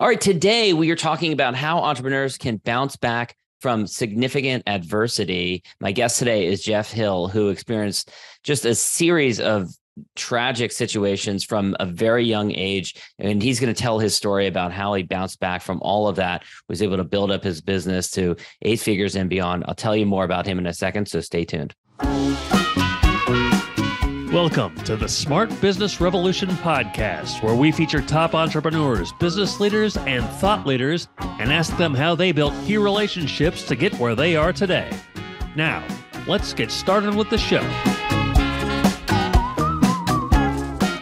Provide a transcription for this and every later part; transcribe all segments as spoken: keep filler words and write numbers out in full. All right, today we are talking about how entrepreneurs can bounce back from significant adversity. My guest today is Jeff Hill, who experienced just a series of tragic situations from a very young age. And he's going to tell his story about how he bounced back from all of that, was able to build up his business to eight figures and beyond. I'll tell you more about him in a second, so stay tuned. Welcome to the Smart Business Revolution podcast, where we feature top entrepreneurs, business leaders, and thought leaders, and ask them how they built key relationships to get where they are today. Now, let's get started with the show.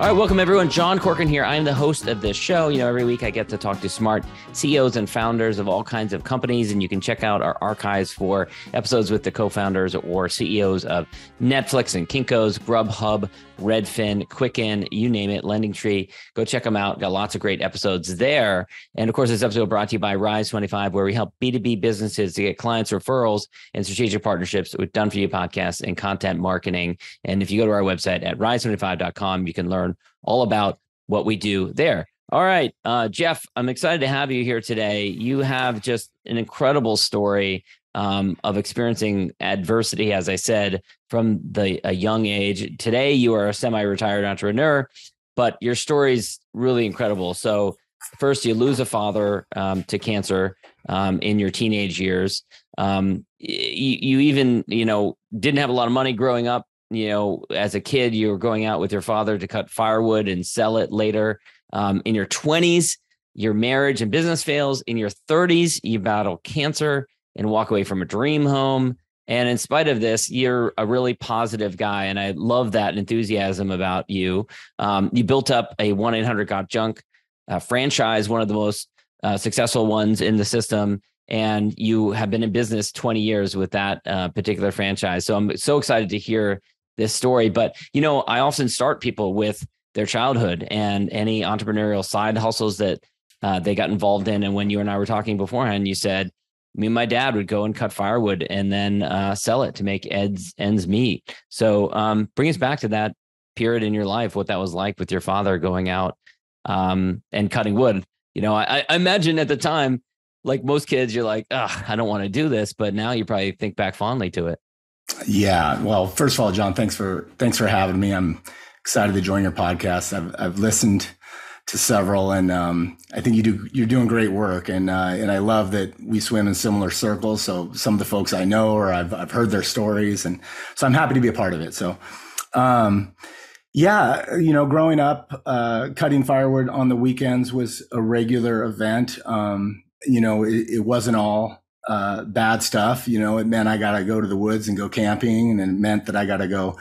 All right, welcome everyone. John Corcoran here. I'm the host of this show. You know, every week I get to talk to smart C E Os and founders of all kinds of companies, and you can check out our archives for episodes with the co-founders or C E Os of Netflix and Kinko's, Grubhub, Redfin, Quicken, you name it, LendingTree. Go check them out. Got lots of great episodes there. And of course, this episode brought to you by Rise twenty-five, where we help B two B businesses to get clients, referrals, and strategic partnerships with Done For You podcasts and content marketing. And if you go to our website at rise twenty-five dot com, you can learn all about what we do there. All right, uh, Jeff, I'm excited to have you here today. You have just an incredible story um, of experiencing adversity, as I said, from the a young age. Today, you are a semi-retired entrepreneur, but your story's really incredible. So first, you lose a father um, to cancer um, in your teenage years. Um, you, you even, you know, didn't have a lot of money growing up. You know, as a kid, you were going out with your father to cut firewood and sell it later. Um, in your twenties, your marriage and business fails. In your thirties, you battle cancer and walk away from a dream home. And in spite of this, you're a really positive guy. And I love that enthusiasm about you. Um, you built up a one eight hundred got junk uh, franchise, one of the most uh, successful ones in the system. And you have been in business twenty years with that uh, particular franchise. So I'm so excited to hear this story. But, you know, I often start people with their childhood and any entrepreneurial side hustles that uh, they got involved in. And when you and I were talking beforehand, you said, me and my dad would go and cut firewood and then uh, sell it to make ends, ends meet. So um, bring us back to that period in your life, what that was like with your father going out um, and cutting wood. You know, I, I imagine at the time, like most kids, you're like, oh, I don't want to do this. But now you probably think back fondly to it. Yeah. Well, first of all, John, thanks for thanks for having me. I'm excited to join your podcast. I've I've listened to several, and um, I think you do you're doing great work. And uh, and I love that we swim in similar circles. So some of the folks I know, or I've I've heard their stories, and so I'm happy to be a part of it. So, um, yeah, you know, growing up, uh, cutting firewood on the weekends was a regular event. Um, you know, it, it wasn't all uh, bad stuff. You know, it meant I got to go to the woods and go camping, and it meant that I got to go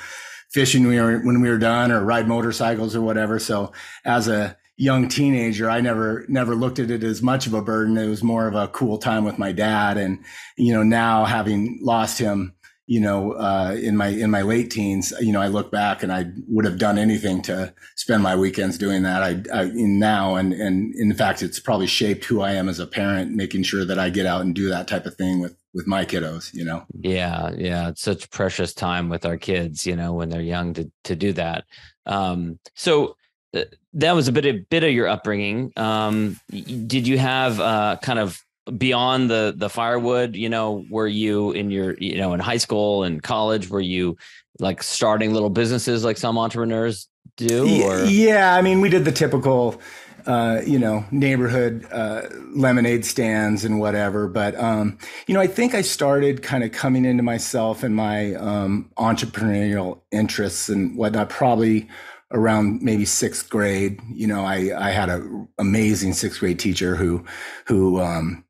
fishing when we were, when we were done, or ride motorcycles or whatever. So as a young teenager, I never, never looked at it as much of a burden. It was more of a cool time with my dad. And, you know, now having lost him, you know, uh, in my, in my late teens, you know, I look back and I would have done anything to spend my weekends doing that. I, I now, and, and in fact, it's probably shaped who I am as a parent, making sure that I get out and do that type of thing with, with my kiddos, you know? Yeah. Yeah. It's such precious time with our kids, you know, when they're young to, to do that. Um, so th- that was a bit, a bit of your upbringing. Um, did you have uh kind of, beyond the the firewood, you know, were you in your, you know, in high school and college, were you like starting little businesses like some entrepreneurs do? Or? Yeah. I mean, we did the typical, uh, you know, neighborhood uh, lemonade stands and whatever. But, um, you know, I think I started kind of coming into myself and my um, entrepreneurial interests and whatnot, probably around maybe sixth grade. You know, I, I had an amazing sixth grade teacher who, who, um,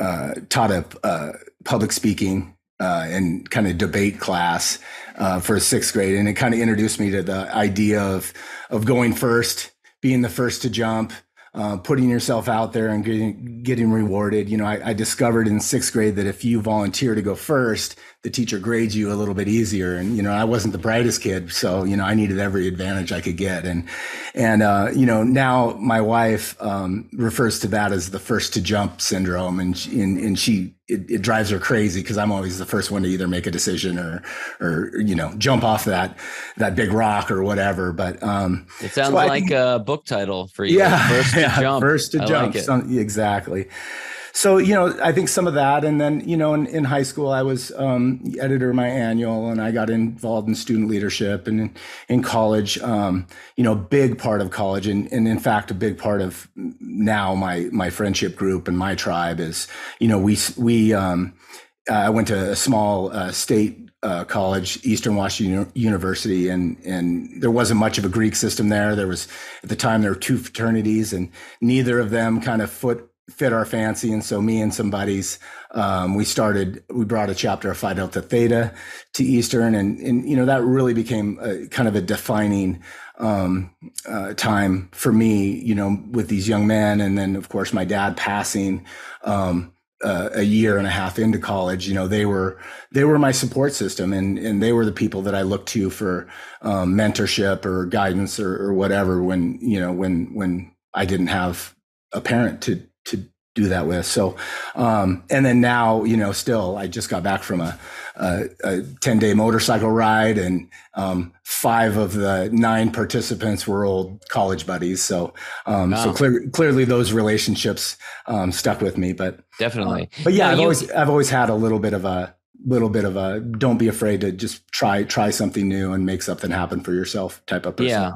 Uh, taught a uh, public speaking uh, and kind of debate class uh, for sixth grade. And it kind of introduced me to the idea of of going first, being the first to jump, uh, putting yourself out there and getting, getting rewarded. You know, I, I discovered in sixth grade that if you volunteer to go first, the teacher grades you a little bit easier. And, you know, I wasn't the brightest kid. So, you know, I needed every advantage I could get. And, and, uh, you know, now my wife, um, refers to that as the first to jump syndrome. And, she, and, and she, it, it drives her crazy because I'm always the first one to either make a decision or, or, you know, jump off that, that big rock or whatever. But, um, it sounds so like think, a book title for you. Yeah. First to yeah, jump. First to I jump. Like Some, exactly. So, you know, I think some of that. And then, you know, in, in high school, I was um, editor of my annual and I got involved in student leadership. And in, in college, um, you know, big part of college. And, and in fact, a big part of now my my friendship group and my tribe is, you know, we we um, I went to a small uh, state Uh, college, Eastern Washington University, and and there wasn't much of a Greek system there. There was, at the time, there were two fraternities, and neither of them kind of foot, fit our fancy. And so me and some buddies, um, we started, we brought a chapter of Phi Delta Theta to Eastern, and, and you know, that really became a, kind of a defining um, uh, time for me, you know, with these young men. And then, of course, my dad passing, um, Uh, a year and a half into college, you know, they were, they were my support system, and, and they were the people that I looked to for, um, mentorship or guidance or, or whatever when, you know, when, when I didn't have a parent to, to do that with. So, um, and then now, you know, still, I just got back from a, a, a ten day motorcycle ride, and, um, five of the nine participants were old college buddies. So, um, wow. so clear, clearly those relationships, um, stuck with me, but definitely, um, but yeah, now I've you, always, I've always had a little bit of a little bit of a, don't be afraid to just try, try something new and make something happen for yourself type of person. Yeah.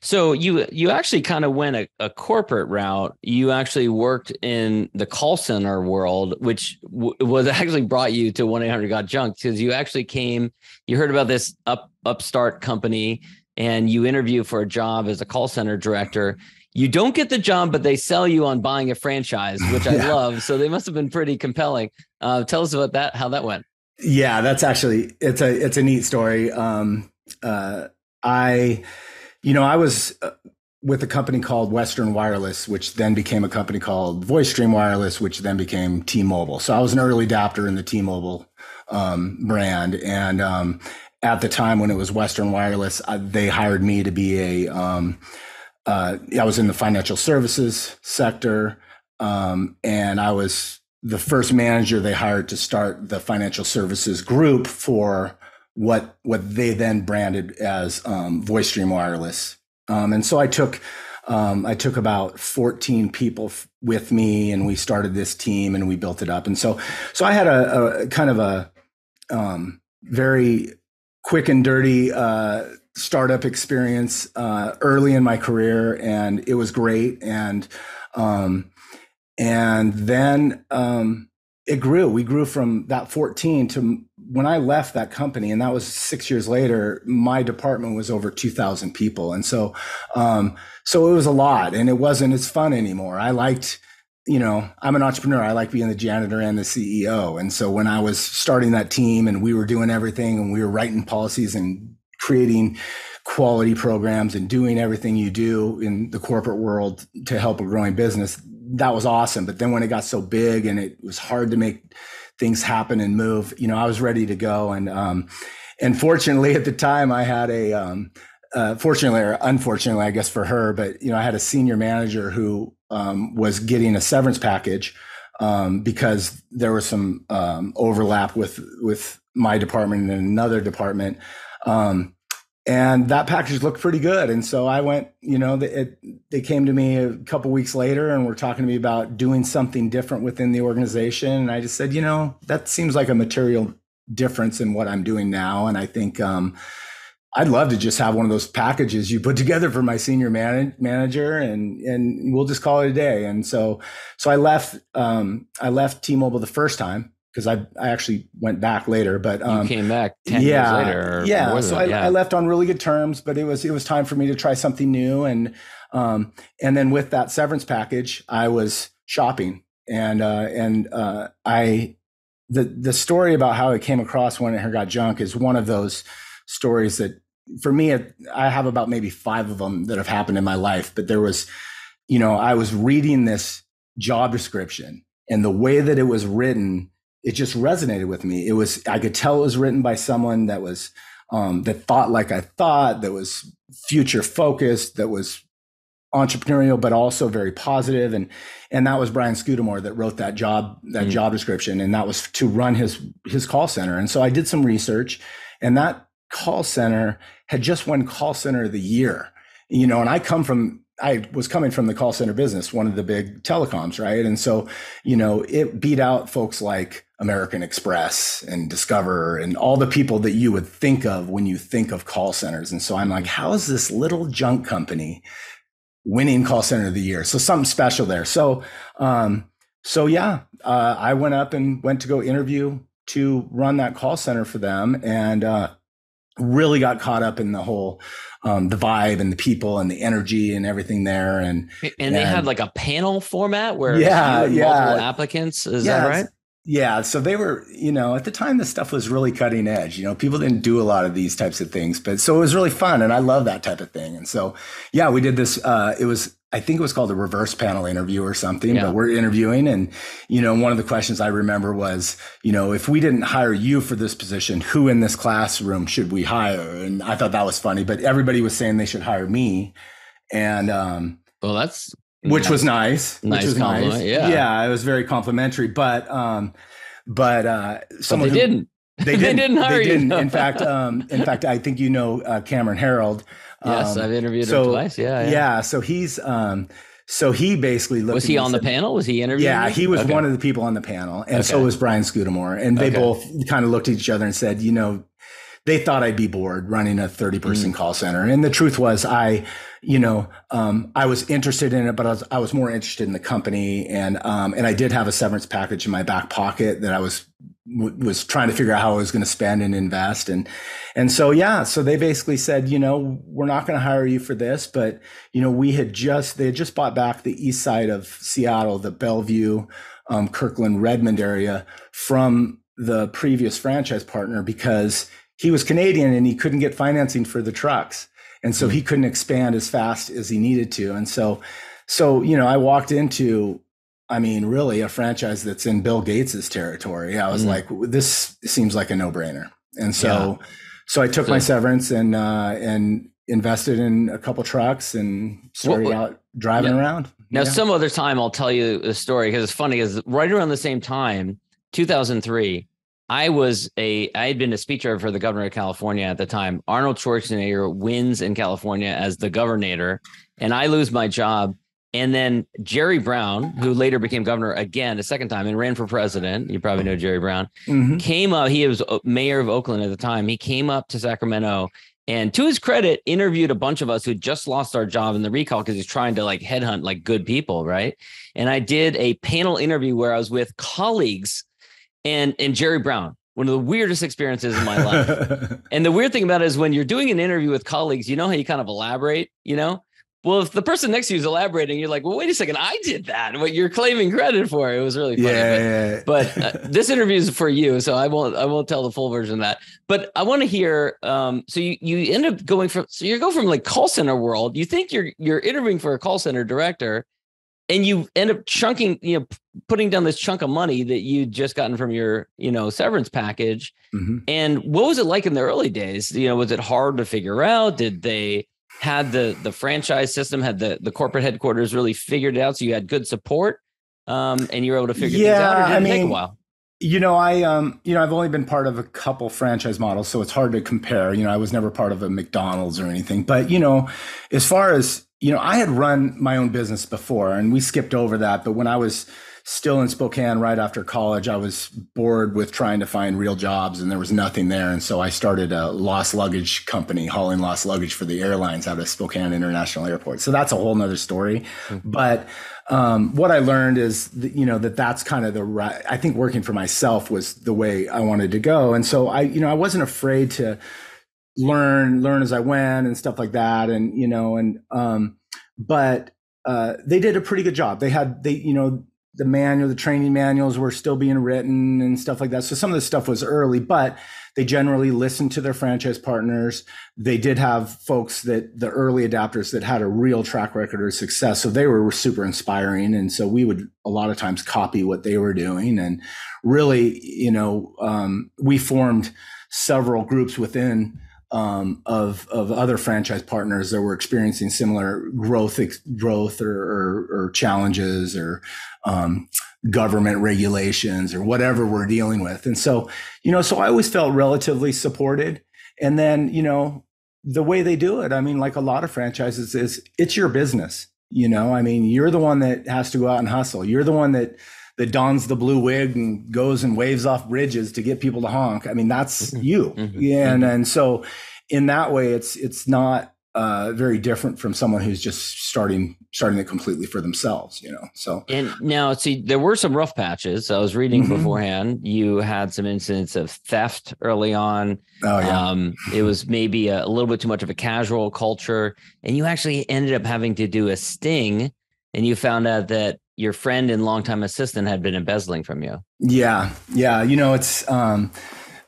So you, you actually kind of went a, a corporate route. You actually worked in the call center world, which w- was actually brought you to one eight hundred got junk, because you actually came, you heard about this up upstart company and you interview for a job as a call center director. You don't get the job, but they sell you on buying a franchise, which I yeah. love. So they must've been pretty compelling. Uh, tell us about that, how that went. Yeah, that's actually, it's a, it's a neat story. Um, uh, I, You know, I was with a company called Western Wireless, which then became a company called Voice Stream Wireless, which then became T-Mobile. So I was an early adopter in the T-Mobile um, brand. And um, at the time when it was Western Wireless, I, they hired me to be a, um, uh, I was in the financial services sector, um, and I was the first manager they hired to start the financial services group for what what they then branded as um, Voice Stream Wireless. Um, and so I took um, I took about fourteen people f- with me, and we started this team and we built it up. And so so I had a, a kind of a um, very quick and dirty uh, startup experience uh, early in my career, and it was great. And um, and then um, it grew. We grew from that fourteen to, when I left that company, and that was six years later, my department was over two thousand people. And so, um, so it was a lot, and it wasn't as fun anymore. I liked, you know, I'm an entrepreneur. I like being the janitor and the C E O. And so when I was starting that team and we were doing everything and we were writing policies and creating quality programs and doing everything you do in the corporate world to help a growing business, that was awesome. But then when it got so big and it was hard to make things happen and move, you know, I was ready to go. And, um, and fortunately at the time I had a, um, uh, fortunately or unfortunately, I guess for her, but, you know, I had a senior manager who, um, was getting a severance package, um, because there was some, um, overlap with, with my department and another department. Um, and that package looked pretty good. And so I went, you know, it, they came to me a couple weeks later and were talking to me about doing something different within the organization. And I just said, you know, that seems like a material difference in what I'm doing now. And I think um, I'd love to just have one of those packages you put together for my senior man- manager and and we'll just call it a day. And so so I left um, I left T-Mobile the first time, because I I actually went back later, but um, you came back ten yeah, years later. Or yeah, so I, yeah. I left on really good terms, but it was it was time for me to try something new, and um and then with that severance package, I was shopping, and uh, and uh, I the the story about how I came across one eight hundred got junk is one of those stories that for me it, I have about maybe five of them that have happened in my life, but there was, you know, I was reading this job description and the way that it was written, it just resonated with me. It was, I could tell it was written by someone that was, um, that thought like I thought, that was future focused, that was entrepreneurial, but also very positive. And, and that was Brian Scudamore that wrote that job, that mm-hmm. job description. And that was to run his, his call center. And so I did some research, and that call center had just won call center of the year, you know, and I come from, I was coming from the call center business, one of the big telecoms, right? And so, you know, it beat out folks like American Express and Discover and all the people that you would think of when you think of call centers. And so I'm like, how is this little junk company winning call center of the year? So something special there. So, um, so yeah, uh, I went up and went to go interview to run that call center for them. And, uh, really got caught up in the whole, um, the vibe and the people and the energy and everything there. And, and, and they had like a panel format where yeah, you yeah. multiple applicants. Is yeah, that right? Yeah. So they were, you know, at the time, this stuff was really cutting edge. You know, people didn't do a lot of these types of things, but so it was really fun. And I love that type of thing. And so, yeah, we did this, uh, it was, I think it was called a reverse panel interview or something, yeah. but we're interviewing. And, you know, one of the questions I remember was, you know, if we didn't hire you for this position, who in this classroom should we hire? And I thought that was funny, but everybody was saying they should hire me. And, um, well, that's, Which nice. was nice, nice which was compliment. nice. Yeah. yeah, it was very complimentary, but, um, but, uh, someone but they, who, didn't. they didn't, they didn't, hire they didn't. You. In fact, um, in fact, I think, you know, uh, Cameron Harold. Um, yes. I've interviewed so, him twice. Yeah, yeah. Yeah. So he's, um, so he basically looked was he on said, the panel? Was he interviewed? Yeah. You? He was okay. one of the people on the panel. And okay. so was Brian Scudamore. And they okay. both kind of looked at each other and said, you know, they thought I'd be bored running a thirty person mm. call center. And the truth was I, you know, um, I was interested in it, but I was, I was more interested in the company. And, um, and I did have a severance package in my back pocket that I was, w- was trying to figure out how I was going to spend and invest. And, and so, yeah, so they basically said, you know, we're not going to hire you for this, but, you know, we had just, they had just bought back the east side of Seattle, the Bellevue, um, Kirkland, Redmond area from the previous franchise partner because he was Canadian and he couldn't get financing for the trucks. And so he couldn't expand as fast as he needed to. And so, so, you know, I walked into, I mean, really a franchise that's in Bill Gates's territory. I was mm-hmm. like, this seems like a no brainer. And so, yeah. so I took so, my severance and, uh, and invested in a couple trucks and started what, what, out driving yeah. around. Now, yeah. some other time I'll tell you a story because it's funny is right around the same time, two thousand three, I was a, I had been a speechwriter for the governor of California at the time. Arnold Schwarzenegger wins in California as the governor, and I lose my job. And then Jerry Brown, who later became governor again a second time and ran for president, you probably know Jerry Brown, mm-hmm. came up, he was mayor of Oakland at the time. He came up to Sacramento and to his credit, interviewed a bunch of us who just lost our job in the recall because he's trying to like headhunt like good people, right? And I did a panel interview where I was with colleagues And and Jerry Brown, one of the weirdest experiences in my life. And the weird thing about it is when you're doing an interview with colleagues, you know how you kind of elaborate, you know? Well, if the person next to you is elaborating, you're like, well, wait a second, I did that. What you're claiming credit for. It was really funny. Yeah, but yeah, yeah. but uh, this interview is for you, so I won't I won't tell the full version of that. But I want to hear. Um, so you you end up going from so you go from like call center world. You think you're you're interviewing for a call center director. And you end up chunking, you know, putting down this chunk of money that you'd just gotten from your, you know, severance package. Mm-hmm. And what was it like in the early days? You know, was it hard to figure out? Did they had the the franchise system, had the, the corporate headquarters really figured it out? So you had good support um, and you were able to figure yeah, things out? Or did it I mean, take a while? You know, I, um, you know, I've only been part of a couple franchise models, so it's hard to compare. You know, I was never part of a McDonald's or anything. But, you know, as far as, you know, I had run my own business before and we skipped over that. But when I was still in Spokane right after college, I was bored with trying to find real jobs and there was nothing there. And so I started a lost luggage company, hauling lost luggage for the airlines out of Spokane International Airport. So that's a whole nother story. Mm-hmm. But um, what I learned is, that, you know, that that's kind of the right, I think working for myself was the way I wanted to go. And so I, you know, I wasn't afraid to learn, learn as I went and stuff like that. And, you know, and, um, but, uh, they did a pretty good job. They had, they, you know, the manual, the training manuals were still being written and stuff like that. So some of this stuff was early, but they generally listened to their franchise partners. They did have folks that the early adopters that had a real track record of success. So they were super inspiring. And so we would a lot of times copy what they were doing. And really, you know, um, we formed several groups within um, of, of other franchise partners that were experiencing similar growth, ex- growth or, or, or challenges or, um, government regulations or whatever we're dealing with. And so, you know, so I always felt relatively supported. And then, you know, the way they do it, I mean, like a lot of franchises is it's your business, you know, I mean, you're the one that has to go out and hustle. You're the one that, that dons the blue wig and goes and waves off bridges to get people to honk. I mean, that's mm-hmm. you. Mm-hmm. Yeah, and, and so in that way, it's, it's not uh, very different from someone who's just starting, starting it completely for themselves, you know? So. And now see, there were some rough patches. I was reading mm-hmm. beforehand, you had some incidents of theft early on. Oh, yeah. Um, it was maybe a, a little bit too much of a casual culture, and you actually ended up having to do a sting, and you found out that your friend and longtime assistant had been embezzling from you. Yeah. Yeah. You know, it's, um,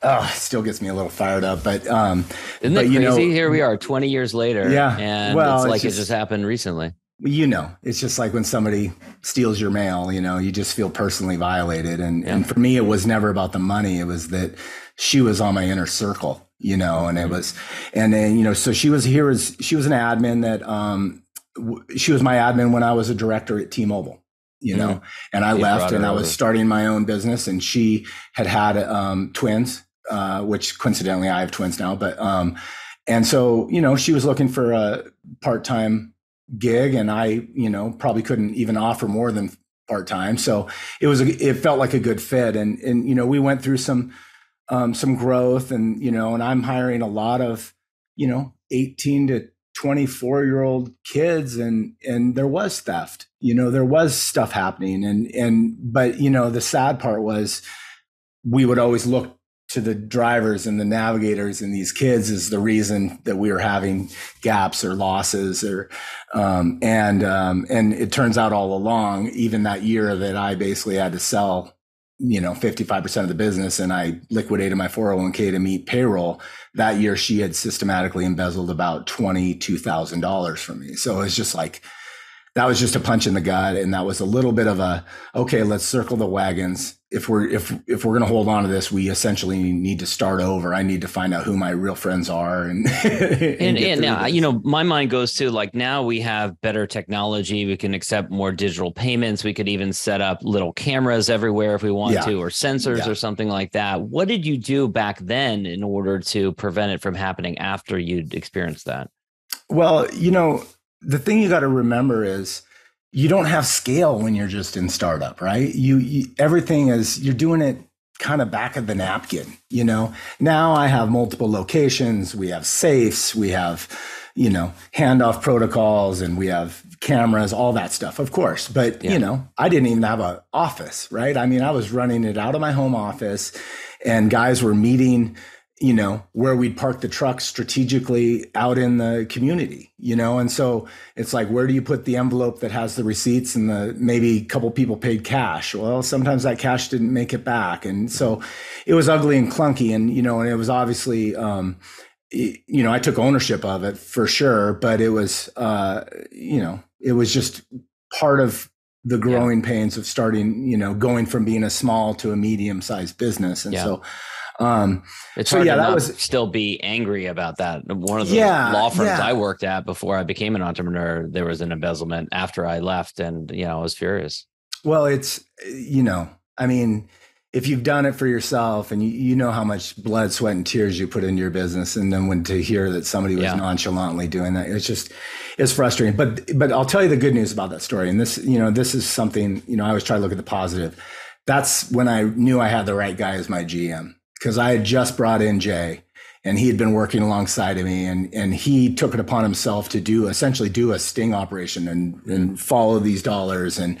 oh, it still gets me a little fired up, but, um, isn't but, it crazy? You know, here we are twenty years later. Yeah. And well, it's, it's like, just, it just happened recently. You know, it's just like when somebody steals your mail, you know, you just feel personally violated. And, yeah. and for me, it was never about the money. It was that she was on my inner circle, you know, and it was, and then, you know, so she was here as she was an admin that, um, w- she was my admin when I was a director at T-Mobile. You know, mm-hmm. and I she left and I was over. starting my own business, and she had had um, twins, uh, which coincidentally I have twins now. But um, and so, you know, she was looking for a part time gig, and I, you know, probably couldn't even offer more than part time. So it was a, it felt like a good fit. And, and, you know, we went through some um, some growth and, you know, and I'm hiring a lot of, you know, eighteen to twenty-four year old kids, and, and there was theft, you know, there was stuff happening. And, and, but, you know, the sad part was we would always look to the drivers and the navigators and these kids as the reason that we were having gaps or losses or, um, and, um, and it turns out all along, even that year that I basically had to sell, you know, fifty-five percent of the business, and I liquidated my four oh one k to meet payroll. That year, she had systematically embezzled about twenty-two thousand dollars from me. So it's just like, that was just a punch in the gut. And that was a little bit of a, okay, let's circle the wagons. If we're, if, if we're going to hold on to this, we essentially need to start over. I need to find out who my real friends are. And, and, and, and now, this. you know, my mind goes to like, now we have better technology. We can accept more digital payments. We could even set up little cameras everywhere if we want yeah. to, or sensors yeah. or something like that. What did you do back then in order to prevent it from happening after you'd experienced that? Well, you know, the thing you got to remember is you don't have scale when you're just in startup, right? You, you everything is, you're doing it kind of back of the napkin, you know? Now I have multiple locations, we have safes, we have, you know, handoff protocols, and we have cameras, all that stuff, of course. But, yeah. you know, I didn't even have an office, right? I mean, I was running it out of my home office, and guys were meeting, you know, where we'd park the truck strategically out in the community, you know? And so it's like, where do you put the envelope that has the receipts and the, maybe a couple people paid cash? Well, sometimes that cash didn't make it back. And so it was ugly and clunky, and, you know, and it was obviously, um, it, you know, I took ownership of it for sure, but it was, uh, you know, it was just part of the growing yeah. pains of starting, you know, going from being a small to a medium sized business. And yeah. so, Um, it's so hard yeah, to that was, still be angry about that. One of the yeah, law firms yeah. I worked at before I became an entrepreneur, there was an embezzlement after I left, and, you know, I was furious. Well, it's, you know, I mean, if you've done it for yourself, and you, you know how much blood, sweat, and tears you put into your business. And then when to hear that somebody was yeah. nonchalantly doing that, it's just, it's frustrating. But, but I'll tell you the good news about that story. And this, you know, this is something, you know, I always try to look at the positive. That's when I knew I had the right guy as my G M. Because I had just brought in Jay, and he had been working alongside of me, and and he took it upon himself to do essentially do a sting operation and, and follow these dollars and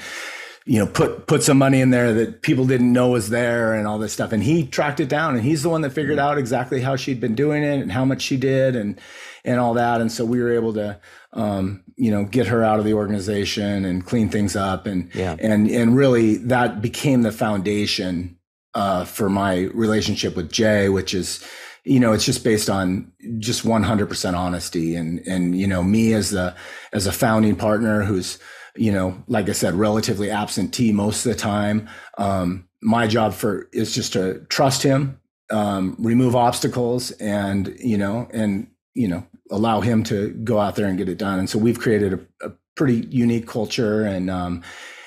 you know, put put some money in there that people didn't know was there and all this stuff. And he tracked it down, and he's the one that figured out exactly how she'd been doing it and how much she did and and all that. And so we were able to, um, you know, get her out of the organization and clean things up. And yeah. and and really that became the foundation uh, for my relationship with Jay, which is, you know, it's just based on just one hundred percent honesty. And, and, you know, me as the, as a founding partner who's, you know, like I said, relatively absentee most of the time. Um, my job for is just to trust him, um, remove obstacles and, you know, and, you know, allow him to go out there and get it done. And so we've created a, a pretty unique culture, and, um,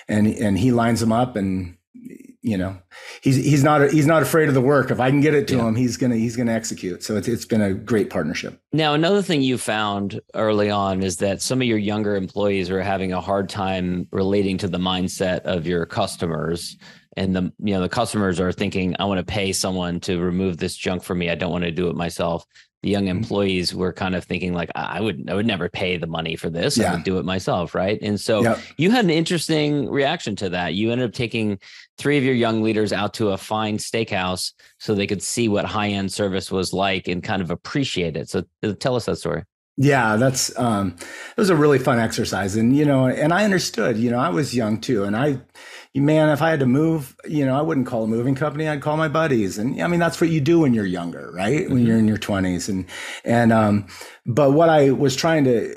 and, and he lines them up, and, you know, he's, he's not, he's not afraid of the work. If I can get it to yeah. him, he's going to, he's going to execute. So it's, it's been a great partnership. Now, another thing you found early on is that some of your younger employees were having a hard time relating to the mindset of your customers, and the, you know, the customers are thinking, I want to pay someone to remove this junk for me. I don't want to do it myself. The young employees were kind of thinking like, I would, I would never pay the money for this. Yeah. I would do it myself. Right. And so yep. you had an interesting reaction to that. You ended up taking three of your young leaders out to a fine steakhouse so they could see what high-end service was like and kind of appreciate it. So tell us that story. Yeah, that's, um, it was a really fun exercise. And, you know, and I understood, you know, I was young too. And I, man, if I had to move, you know, I wouldn't call a moving company. I'd call my buddies. And I mean, that's what you do when you're younger, right? Mm-hmm. When you're in your twenties. And, and, um, but what I was trying to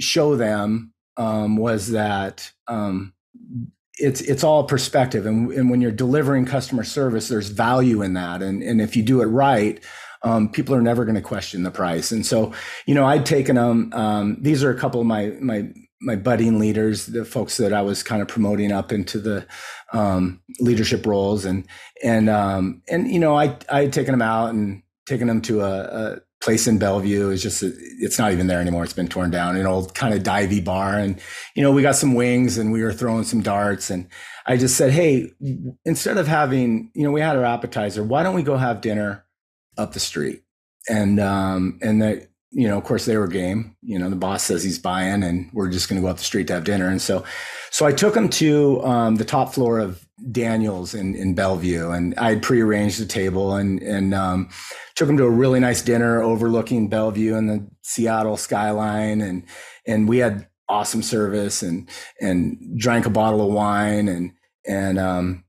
show them, um, was that, um, it's, it's all perspective. And, and when you're delivering customer service, there's value in that. And, and if you do it right, um, people are never going to question the price. And so, you know, I'd taken them, um, these are a couple of my, my, my budding leaders, the folks that I was kind of promoting up into the, um, leadership roles. And, and, um, and, you know, I, I had taken them out and taken them to a, a place in Bellevue. It's just, it's not even there anymore. It's been torn down, an old kind of divey bar. And, you know, we got some wings and we were throwing some darts, and I just said, hey, instead of having, you know, we had our appetizer, why don't we go have dinner up the street? And, um, and that, you know, of course they were game, you know, the boss says he's buying and we're just going to go up the street to have dinner. And so, so I took them to, um, the top floor of Daniel's in, in Bellevue, and I had prearranged the table, and, and, um, took them to a really nice dinner overlooking Bellevue and the Seattle skyline. And, and we had awesome service, and, and drank a bottle of wine, and, and, um,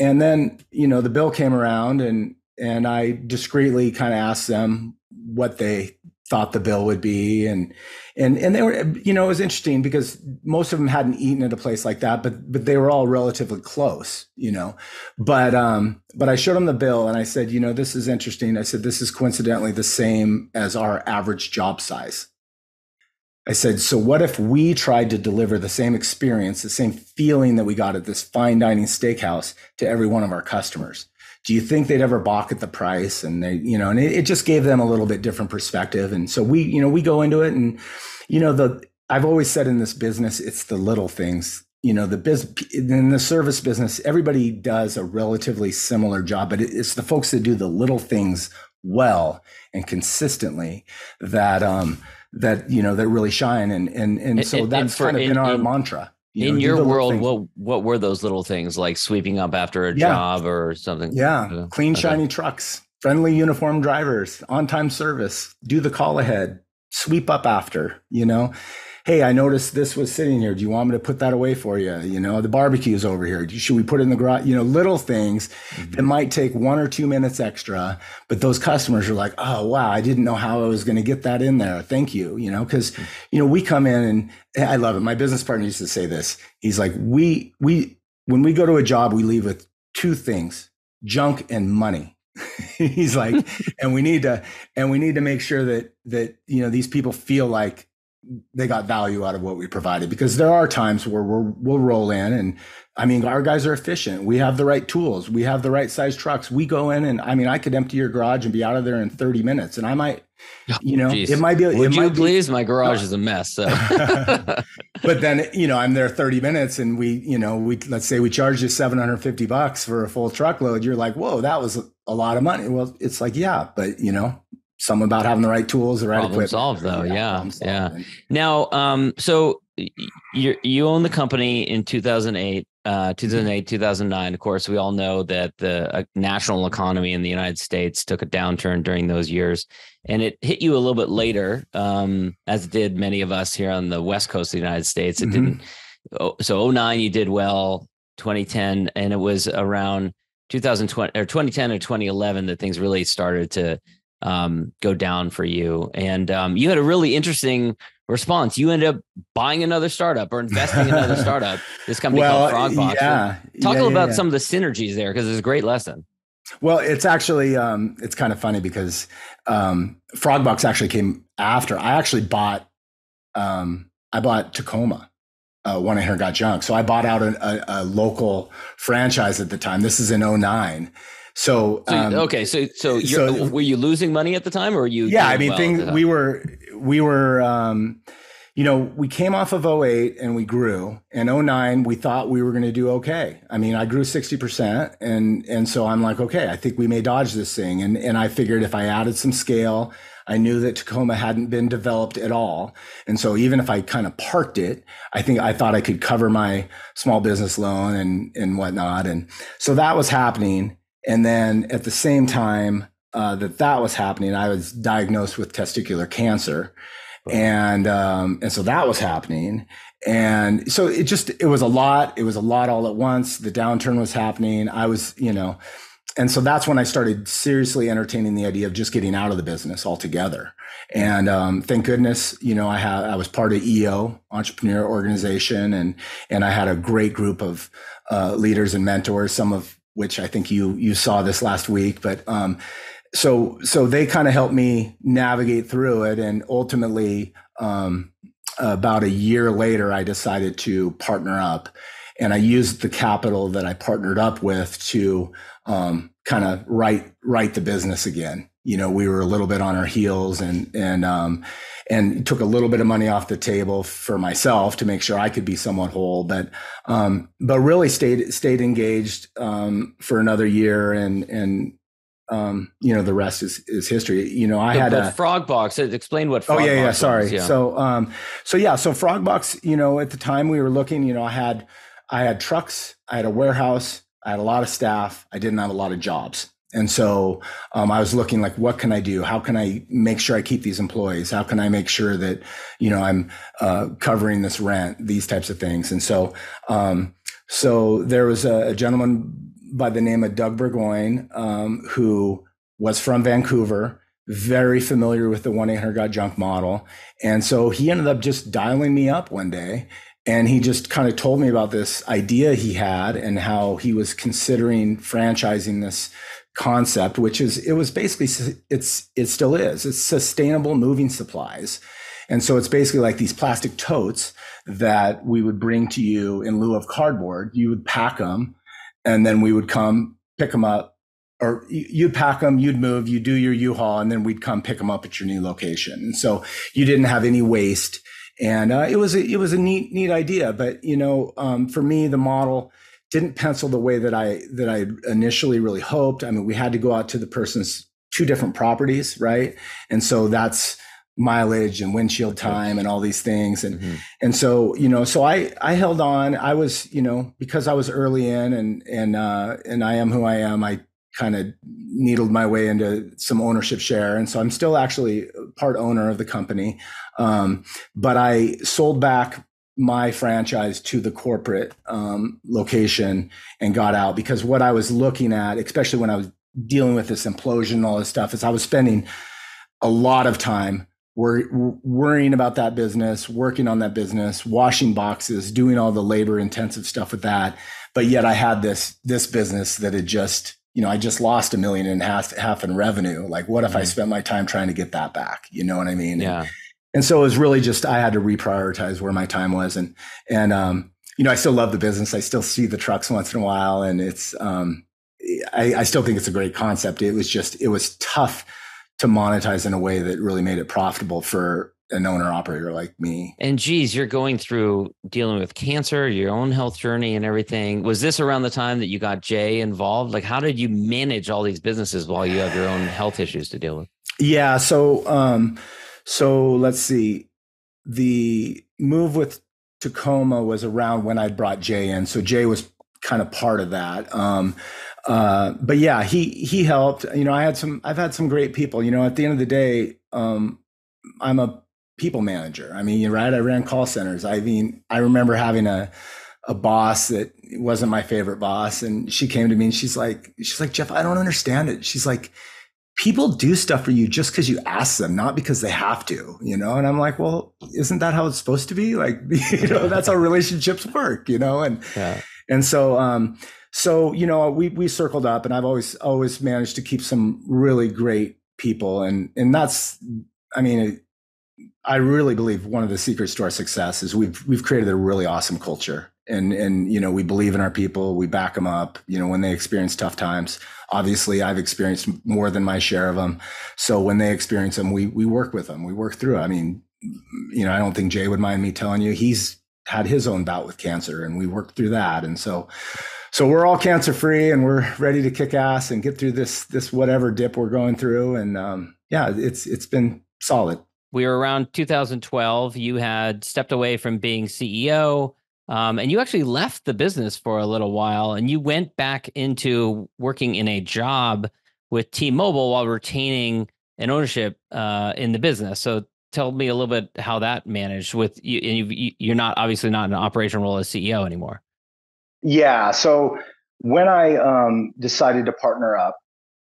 and then, you know, the bill came around, and, and I discreetly kind of asked them what they thought the bill would be. And, and, and they were, you know, it was interesting because most of them hadn't eaten at a place like that, but, but they were all relatively close, you know, but, um, but I showed them the bill and I said, you know, this is interesting. I said, this is coincidentally the same as our average job size. I said, so what if we tried to deliver the same experience, the same feeling that we got at this fine dining steakhouse to every one of our customers? Do you think they'd ever balk at the price? And they, you know, and it, it just gave them a little bit different perspective. And so we, you know, we go into it, and, you know, the, I've always said in this business, it's the little things, you know, the biz, in the service business, everybody does a relatively similar job, but it's the folks that do the little things well and consistently that, um, that, you know, that really shine. And, and, and so it, it, that's kind of been our it, mantra. You in know, your world, what what were those little things like sweeping up after a yeah. job or something? Yeah, uh, clean, okay. shiny trucks, friendly uniform drivers, on-time service, do the call ahead, sweep up after, you know. Hey, I noticed this was sitting here. Do you want me to put that away for you? You know, the barbecue's over here. Should we put it in the garage? You know, little things mm-hmm. that might take one or two minutes extra, but those customers are like, oh, wow, I didn't know how I was going to get that in there. Thank you. You know, because, mm-hmm. you know, we come in and, and I love it. My business partner used to say this. He's like, we, we, when we go to a job, we leave with two things, junk and money. He's like, and we need to, and we need to make sure that, that, you know, these people feel like they got value out of what we provided, because there are times where we're, we'll roll in and I mean, our guys are efficient. We have the right tools. We have the right size trucks. We go in and I mean, I could empty your garage and be out of there in thirty minutes. And I might, you know, oh, it might be, would it you might please, be, my garage uh, is a mess. So. But then, you know, I'm there thirty minutes and we, you know, we, let's say we charge you seven hundred fifty bucks for a full truckload. You're like, whoa, that was a lot of money. Well, it's like, yeah, but you know, something about having the right tools, the right problem equipment. Solve though, yeah, yeah. yeah. Now, um, so you you own the company in two thousand eight. uh, two thousand eight, two thousand nine. Of course, we all know that the uh, national economy in the United States took a downturn during those years, and it hit you a little bit later, um, as did many of us here on the West Coast of the United States. It mm-hmm. didn't. So oh nine, you did well. twenty ten, and it was around two thousand twenty or twenty ten or twenty eleven that things really started to um, go down for you. And um, you had a really interesting response. You ended up buying another startup or investing in another startup. This company well, called Frogbox. Yeah, Talk yeah, a little yeah, about yeah. some of the synergies there, because it's a great lesson. Well, it's actually um, it's kind of funny because um, Frogbox actually came after. I actually bought um, I bought Tacoma. Uh, one eight hundred got junk. So I bought out a, a, a local franchise at the time. This is in oh nine. So, so um, okay. So, so, you're, so were you losing money at the time, or were you? Yeah. I mean, well things, we were, we were, um, you know, we came off of oh eight and we grew, and oh nine, we thought we were going to do okay. I mean, I grew sixty percent, and, and so I'm like, okay, I think we may dodge this thing. And, and I figured if I added some scale, I knew that Tacoma hadn't been developed at all. And so even if I kind of parked it, I think I thought I could cover my small business loan and, and whatnot. And so that was happening. And then at the same time uh, that that was happening, I was diagnosed with testicular cancer. Wow. And, um, and so that was happening. And so it just, it was a lot. It was a lot all at once. The downturn was happening. I was, you know, and so that's when I started seriously entertaining the idea of just getting out of the business altogether. And um, thank goodness, you know, I had I was part of E O, Entrepreneur Organization, and and I had a great group of uh, leaders and mentors, some of which I think you you saw this last week. But um, so so they kind of helped me navigate through it, and ultimately, um, about a year later, I decided to partner up, and I used the capital that I partnered up with to um, kind of right, right the business again. You know, we were a little bit on our heels, and, and, um, and took a little bit of money off the table for myself to make sure I could be somewhat whole, but, um, but really stayed, stayed engaged, um, for another year, and, and, um, you know, the rest is, is history. You know, I the, had a Frogbox. Explain what Frogbox. Oh yeah, yeah, box sorry. Was, yeah. So, um, so yeah, so Frogbox, you know, at the time we were looking, you know, I had, I had trucks, I had a warehouse, I had a lot of staff. I didn't have a lot of jobs. And so um, I was looking like, what can I do? How can I make sure I keep these employees? How can I make sure that, you know, I'm uh, covering this rent, these types of things. And so um, so there was a, a gentleman by the name of Doug Burgoyne, um, who was from Vancouver, very familiar with the one eight hundred got junk model. And so he ended up just dialing me up one day. And he just kind of told me about this idea he had and how he was considering franchising this concept, which is, it was basically, it's, it still is, it's sustainable moving supplies. And so it's basically like these plastic totes that we would bring to you in lieu of cardboard. You would pack them, and then we would come pick them up, or you'd pack them, you'd move, you do your U-Haul, and then we'd come pick them up at your new location. And so you didn't have any waste. And uh, it was a, it was a neat neat idea, but you know, um, for me the model didn't pencil the way that I that I initially really hoped. I mean, we had to go out to the person's two different properties, right? And so that's mileage and windshield time and all these things, and mm-hmm. and so you know, so I I held on. I was you know because I was early in, and and uh, and I am who I am. I kind of needled my way into some ownership share. And so I'm still actually part owner of the company. Um, but I sold back my franchise to the corporate um, location and got out, because what I was looking at, especially when I was dealing with this implosion and all this stuff, is I was spending a lot of time wor- worrying about that business, working on that business, washing boxes, doing all the labor intensive stuff with that. But yet I had this, this business that had just, you know, I just lost a million and a half, half in revenue. Like, what if mm-hmm. I spent my time trying to get that back? You know what I mean? Yeah. And, and so it was really just, I had to reprioritize where my time was. And, and, um, you know, I still love the business. I still see the trucks once in a while, and it's, um, I, I still think it's a great concept. It was just, it was tough to monetize in a way that really made it profitable for an owner operator like me. And geez, you're going through dealing with cancer, your own health journey and everything. Was this around the time that you got Jay involved? Like, how did you manage all these businesses while you have your own health issues to deal with? Yeah. So, um, so let's see, the move with Tacoma was around when I brought Jay in. So Jay was kind of part of that. Um, uh, but yeah, he, he helped, you know, I had some, I've had some great people, you know, at the end of the day, um, I'm a people manager. I mean, you're right. I ran call centers. I mean, I remember having a, a boss that wasn't my favorite boss. And she came to me and she's like, she's like, Jeff, I don't understand it. She's like, people do stuff for you just because you ask them, not because they have to, you know? And I'm like, well, isn't that how it's supposed to be? Like, you know, that's how relationships work, you know? And, yeah. and so, um, so, you know, we, we circled up, and I've always, always managed to keep some really great people. And, and that's, I mean, I really believe one of the secrets to our success is we've, we've created a really awesome culture. And, and, you know, we believe in our people, we back them up, you know, when they experience tough times. Obviously, I've experienced more than my share of them. So when they experience them, we, we work with them, we work through it. I mean, you know, I don't think Jay would mind me telling you, he's had his own bout with cancer, and we worked through that. And so, so we're all cancer free, and we're ready to kick ass and get through this, this, whatever dip we're going through. And, um, yeah, it's, it's been solid. We were around two thousand twelve. You had stepped away from being C E O. Um, and you actually left the business for a little while, and you went back into working in a job with T-Mobile while retaining an ownership uh, in the business. So tell me a little bit how that managed with you. And you, you're not obviously not in an operational role as C E O anymore. Yeah. So when I um, decided to partner up,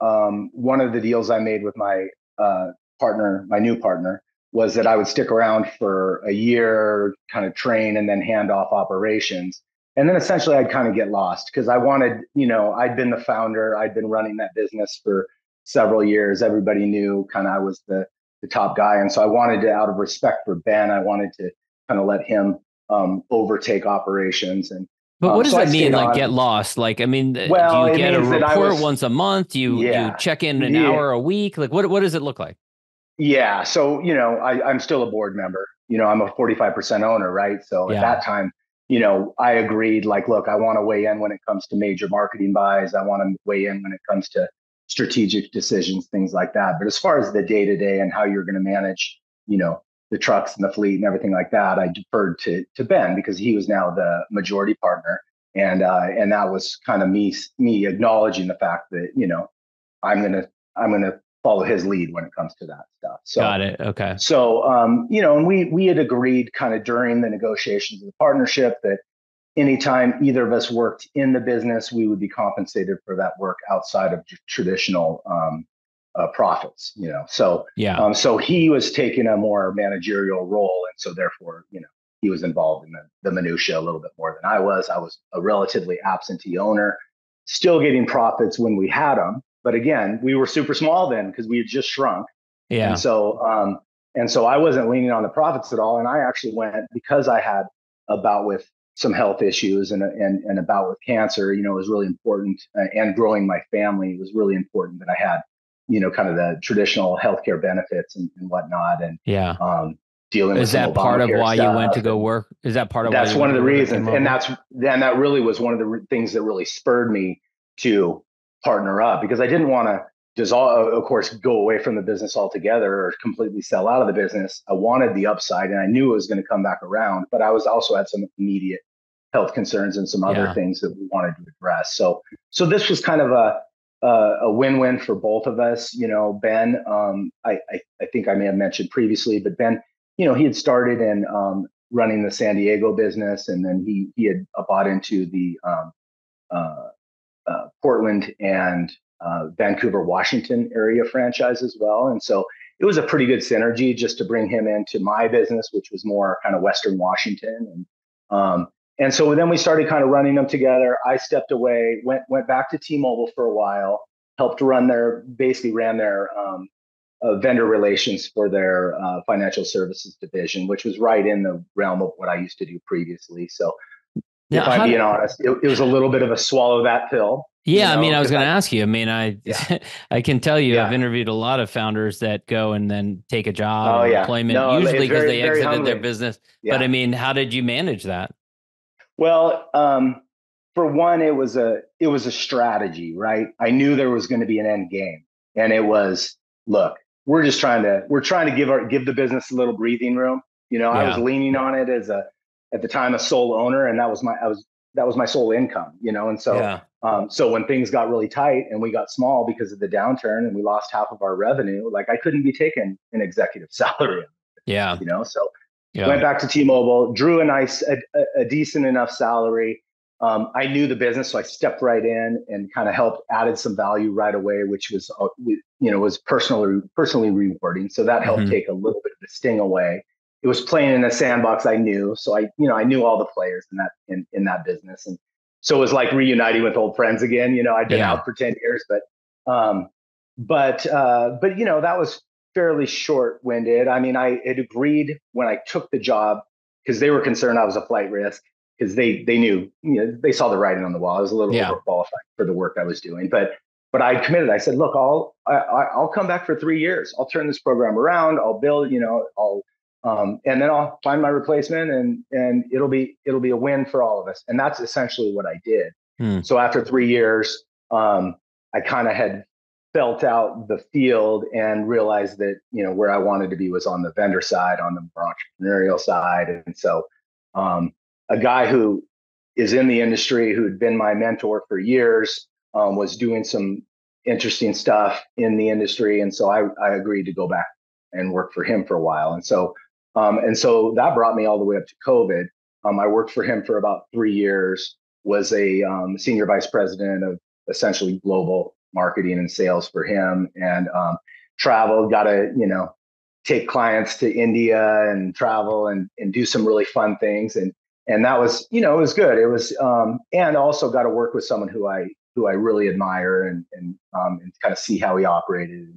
um, one of the deals I made with my uh, partner, my new partner, was that I would stick around for a year, kind of train, and then hand off operations. And then essentially I'd kind of get lost, because I wanted, you know, I'd been the founder, I'd been running that business for several years. Everybody knew kind of I was the, the top guy. And so I wanted to, out of respect for Ben, I wanted to kind of let him um, overtake operations. And But what um, does so that I mean, like on. Get lost? Like, I mean, well, do you get a report was, once a month? You, yeah, you check in an yeah. hour a week? Like, what what does it look like? Yeah. So, you know, I, I'm still a board member, you know, I'm a forty-five percent owner. Right. So yeah. at that time, you know, I agreed, like, look, I want to weigh in when it comes to major marketing buys. I want to weigh in when it comes to strategic decisions, things like that. But as far as the day to day and how you're going to manage, you know, the trucks and the fleet and everything like that, I deferred to, to Ben, because he was now the majority partner. And, uh, and that was kind of me, me acknowledging the fact that, you know, I'm going to, I'm going to follow his lead when it comes to that stuff. So, got it. Okay. So, um, you know, and we, we had agreed kind of during the negotiations of the partnership that anytime either of us worked in the business, we would be compensated for that work outside of traditional, um, uh, profits, you know? So, yeah. Um, so he was taking a more managerial role. And so therefore, you know, he was involved in the, the minutia a little bit more than I was. I was a relatively absentee owner, still getting profits when we had them. But again, we were super small then, because we had just shrunk. Yeah. And so, um, and so I wasn't leaning on the profits at all. And I actually went, because I had a bout with some health issues and, and, and a bout with cancer, you know, it was really important. Uh, and growing my family was really important that I had, you know, kind of the traditional healthcare benefits and, and whatnot. And yeah. Um, dealing with is that part of why stuff. You went to go work? Is that part of that's why one of the reasons? And that's then that really was one of the re- things that really spurred me to partner up, because I didn't want to dissolve, of course, go away from the business altogether or completely sell out of the business. I wanted the upside, and I knew it was going to come back around, but I was also had some immediate health concerns and some other yeah. things that we wanted to address. So, so this was kind of a, a, a win-win for both of us. You know, Ben, um, I, I, I think I may have mentioned previously, but Ben, you know, he had started in um, running the San Diego business, and then he, he had bought into the, um, uh, Uh, Portland and uh, Vancouver, Washington area franchise as well. And so it was a pretty good synergy just to bring him into my business, which was more kind of Western Washington. And, um, and so then we started kind of running them together. I stepped away, went went back to T-Mobile for a while, helped run their, basically ran their um, uh, vendor relations for their uh, financial services division, which was right in the realm of what I used to do previously. So Now, if I'm being honest, it, it was a little bit of a swallow that pill. Yeah, you know, I mean, I was going to ask you. I mean, I yeah. I can tell you, yeah. I've interviewed a lot of founders that go and then take a job, oh, yeah. employment, no, usually because they exited humbling. Their business. Yeah. But I mean, how did you manage that? Well, um, for one, it was a it was a strategy, right? I knew there was going to be an end game, and it was, look, we're just trying to we're trying to give our give the business a little breathing room. You know, yeah. I was leaning on it as a. At the time, a sole owner, and that was my, I was that was my sole income, you know? And so, yeah. um, so when things got really tight and we got small because of the downturn and we lost half of our revenue, like I couldn't be taking an executive salary. Yeah. You know, so yeah. went back to T-Mobile, drew a nice, a, a decent enough salary. Um, I knew the business, so I stepped right in and kind of helped, added some value right away, which was, uh, you know, was personally, personally rewarding. So that helped mm-hmm. take a little bit of the sting away. It was playing in a sandbox I knew. So I, you know, I knew all the players in that, in, in that business. And so it was like reuniting with old friends again, you know, I'd been yeah. out for ten years, but, um, but, uh, but, you know, that was fairly short winded. I mean, I had agreed when I took the job because they were concerned I was a flight risk because they, they knew, you know, they saw the writing on the wall. I was a little yeah. overqualified for the work I was doing, but, but I committed. I said, look, I'll, I, I'll come back for three years. I'll turn this program around. I'll build, you know, I'll, Um, and then I'll find my replacement and, and it'll be, it'll be a win for all of us. And that's essentially what I did. Hmm. So after three years, um, I kind of had felt out the field and realized that, you know, where I wanted to be was on the vendor side, on the entrepreneurial side. And so, um, a guy who is in the industry, who had been my mentor for years, um, was doing some interesting stuff in the industry. And so I, I agreed to go back and work for him for a while. And so, Um, and so that brought me all the way up to COVID. Um, I worked for him for about three years, was a um, senior vice president of essentially global marketing and sales for him, and um, traveled, got to, you know, take clients to India and travel and, and do some really fun things. And and that was, you know, it was good. It was um, and also got to work with someone who I who I really admire and and, um, and kind of see how he operated.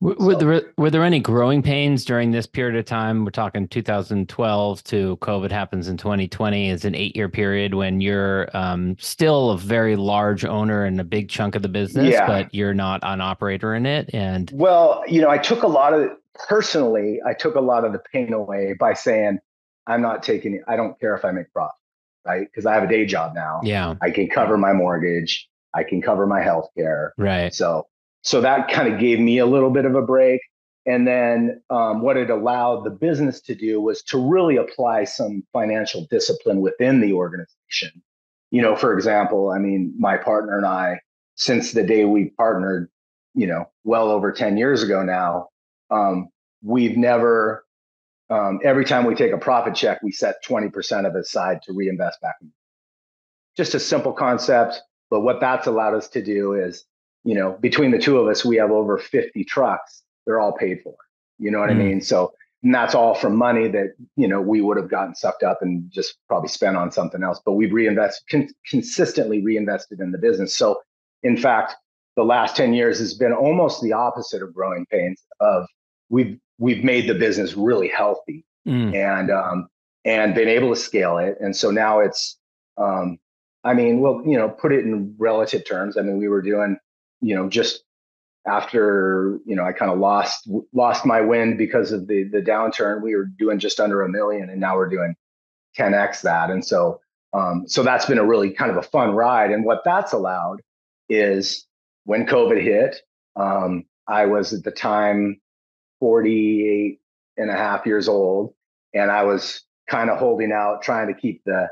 Were there, were there any growing pains during this period of time? We're talking two thousand twelve to COVID happens in twenty twenty. It's an eight year period when you're um, still a very large owner in a big chunk of the business, yeah. but you're not an operator in it. And well, you know, I took a lot of personally, I took a lot of the pain away by saying, I'm not taking it. I don't care if I make profit, right? Because I have a day job now. Yeah, I can cover my mortgage. I can cover my healthcare. Right. So. So that kind of gave me a little bit of a break. And then um, what it allowed the business to do was to really apply some financial discipline within the organization. You know, for example, I mean, my partner and I, since the day we partnered, you know, well over ten years ago now, um, we've never, um, every time we take a profit check, we set twenty percent of it aside to reinvest back. Just a simple concept. But what that's allowed us to do is, you know, between the two of us, we have over fifty trucks. They're all paid for. You know what mm. I mean? So, and that's all from money that, you know, we would have gotten sucked up and just probably spent on something else. But we've reinvested, con- consistently reinvested in the business. So, in fact, the last ten years has been almost the opposite of growing pains. Of we've we've made the business really healthy mm. and um, and been able to scale it. And so now it's, um, I mean, well, you know, put it in relative terms. I mean, we were doing. You know, just after, you know, I kind of lost lost my wind because of the the downturn. We were doing just under a million, and now we're doing ten x that. And so, um, so that's been a really kind of a fun ride. And what that's allowed is when COVID hit, um, I was at the time forty-eight and a half years old, and I was kind of holding out, trying to keep the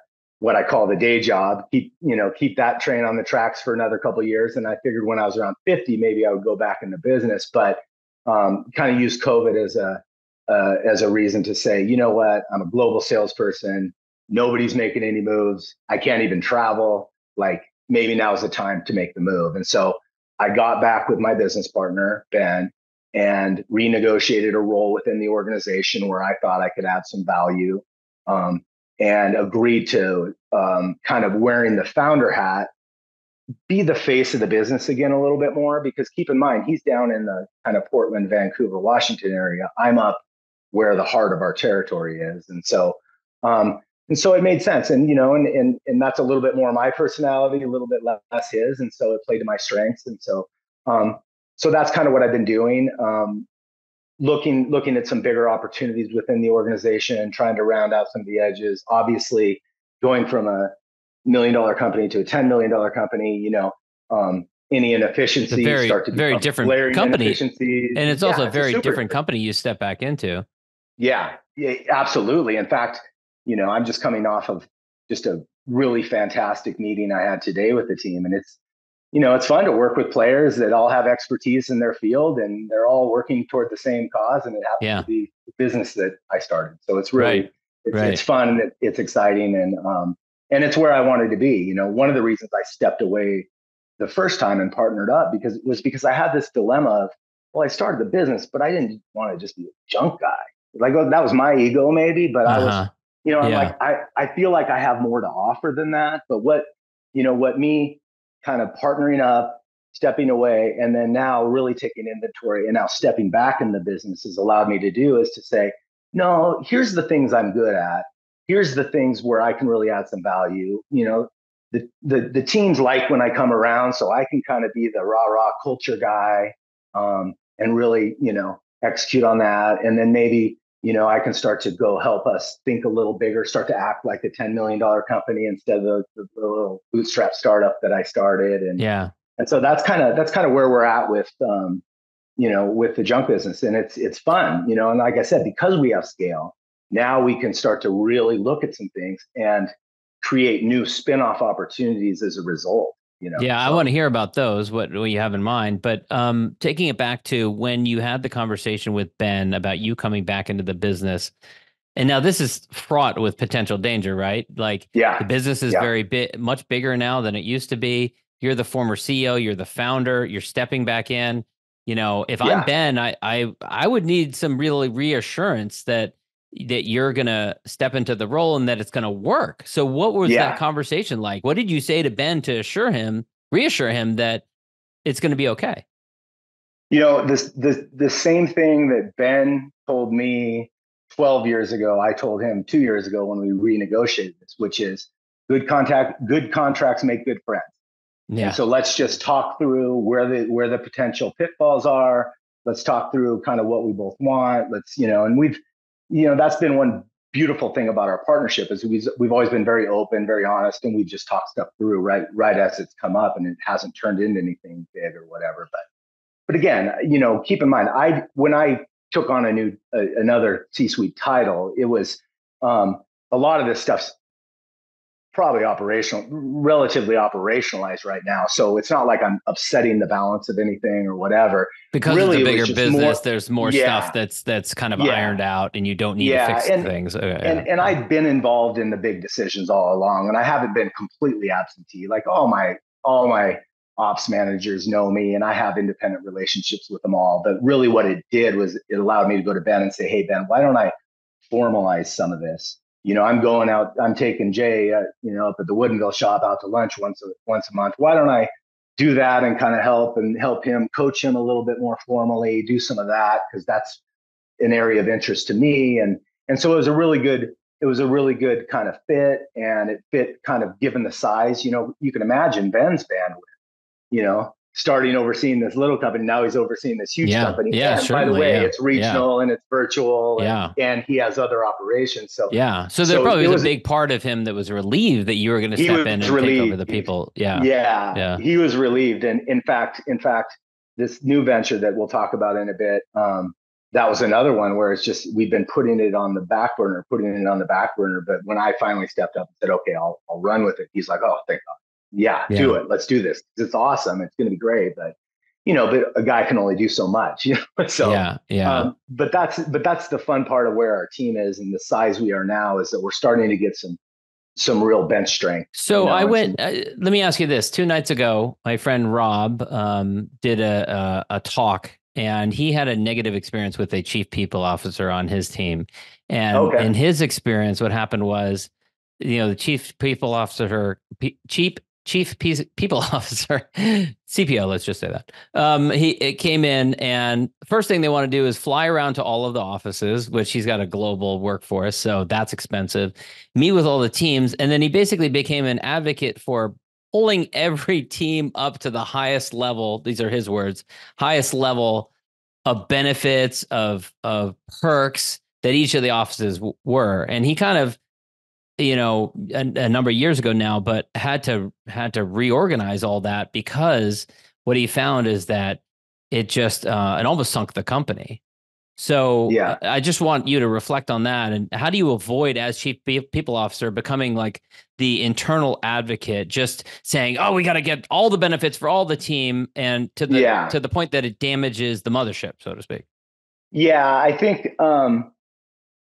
what I call the day job, keep, you know, keep that train on the tracks for another couple of years. And I figured when I was around fifty, maybe I would go back in the business, but um, kind of use COVID as a, uh, as a reason to say, you know what, I'm a global salesperson. Nobody's making any moves. I can't even travel. Like maybe now's the time to make the move. And so I got back with my business partner, Ben, and renegotiated a role within the organization where I thought I could add some value. Um, And agreed to um, kind of wearing the founder hat, be the face of the business again a little bit more, because keep in mind, he's down in the kind of Portland, Vancouver, Washington area. I'm up where the heart of our territory is. And so um, and so it made sense. And, you know, and, and and that's a little bit more my personality, a little bit less his. And so it played to my strengths. And so um, so that's kind of what I've been doing. Um, Looking, looking at some bigger opportunities within the organization, trying to round out some of the edges. Obviously, going from a million dollar company to a ten million dollar company, you know, um, any inefficiencies very, start to be very different company, and it's also yeah, a very a different company you step back into. Yeah, yeah, absolutely. In fact, you know, I'm just coming off of just a really fantastic meeting I had today with the team. And it's, you know, it's fun to work with players that all have expertise in their field and they're all working toward the same cause. And it happens yeah. to be the business that I started. So it's really, right. It's, right. it's fun. It, it's exciting. And, um, and it's where I wanted to be. You know, one of the reasons I stepped away the first time and partnered up because was because I had this dilemma of, well, I started the business, but I didn't want to just be a junk guy. Like, oh, that was my ego maybe, but uh-huh. I was, you know, I'm yeah. like, I, I feel like I have more to offer than that. But what, you know, what me kind of partnering up, stepping away, and then now really taking inventory and now stepping back in the business has allowed me to do is to say, no, here's the things I'm good at. Here's the things where I can really add some value. You know, the, the, the teams like when I come around, so I can kind of be the rah, rah culture guy, um, and really, you know, execute on that. And then maybe, you know, I can start to go help us think a little bigger, start to act like a ten million dollars company instead of the, the little bootstrap startup that I started. And yeah, and so that's kind of, that's kind of where we're at with, um, you know, with the junk business. And it's, it's fun, you know, and like I said, because we have scale, now we can start to really look at some things and create new spinoff opportunities as a result. You know, yeah, so. I want to hear about those, what, what you have in mind. But um, taking it back to when you had the conversation with Ben about you coming back into the business. And now this is fraught with potential danger, right? Like yeah. the business is yeah. very big, much bigger now than it used to be. You're the former C E O, you're the founder, you're stepping back in. You know, if yeah. I'm Ben, I, I I would need some really reassurance that that you're going to step into the role and that it's going to work. So what was yeah. that conversation like? What did you say to Ben to assure him, reassure him that it's going to be okay? You know, this, this, the same thing that Ben told me twelve years ago, I told him two years ago when we renegotiated this, which is good contact, good contracts make good friends. Yeah. And so let's just talk through where the, where the potential pitfalls are. Let's talk through kind of what we both want. Let's, you know, and we've, you know, that's been one beautiful thing about our partnership is we've, we've always been very open, very honest, and we've just talked stuff through right right as it's come up, and it hasn't turned into anything big or whatever. But but again, you know, keep in mind, I when I took on a new uh, another C-suite title, it was um, a lot of this stuff's probably operational, relatively operationalized right now. So it's not like I'm upsetting the balance of anything or whatever. Because really, of the bigger business, more, there's more yeah, stuff that's that's kind of yeah, ironed out and you don't need yeah, to fix and, things. Okay, and, yeah. and I've been involved in the big decisions all along, and I haven't been completely absentee. Like all my, all my ops managers know me and I have independent relationships with them all. But really what it did was it allowed me to go to Ben and say, hey, Ben, why don't I formalize some of this? You know, I'm going out, I'm taking Jay, uh, you know, up at the Woodinville shop out to lunch once a, once a month. Why don't I do that and kind of help and help him, coach him a little bit more formally, do some of that, because that's an area of interest to me. And and so it was a really good, it was a really good kind of fit, and it fit kind of given the size. You know, you can imagine Ben's bandwidth, you know, starting overseeing this little company, now he's overseeing this huge yeah, company. Yeah, and by the way, yeah, it's regional yeah. and it's virtual and, yeah. and he has other operations. So yeah, so there so probably was, was a big part of him that was relieved that you were going to step in and relieved. take over the people. Yeah. yeah, yeah, he was relieved. And in fact, in fact, this new venture that we'll talk about in a bit, um, that was another one where it's just, we've been putting it on the back burner, putting it on the back burner. But when I finally stepped up and said, okay, I'll, I'll run with it. He's like, oh, thank God. Yeah, yeah, do it. Let's do this. It's awesome. It's going to be great. But, you know, but a guy can only do so much. You know? So, yeah, yeah. Um, but that's but that's the fun part of where our team is and the size we are now is that we're starting to get some some real bench strength. So you know, I went. Some- uh, let me ask you this. Two nights ago, my friend Rob um, did a, a a talk, and he had a negative experience with a chief people officer on his team. And okay. in his experience, what happened was, you know, the chief people officer, p- chief Chief People Officer, C P O, let's just say that. Um, he it came in, and first thing they want to do is fly around to all of the offices, which he's got a global workforce, so that's expensive. Meet with all the teams, and then he basically became an advocate for pulling every team up to the highest level. These are his words: highest level of benefits, of of perks that each of the offices w- were, and he kind of. you know, a, a number of years ago now, but had to had to reorganize all that because what he found is that it just uh, it almost sunk the company. So yeah. I just want you to reflect on that. And how do you avoid, as chief people officer, becoming like the internal advocate, just saying, oh, we got to get all the benefits for all the team, and to the yeah. to the point that it damages the mothership, so to speak? Yeah, I think, um,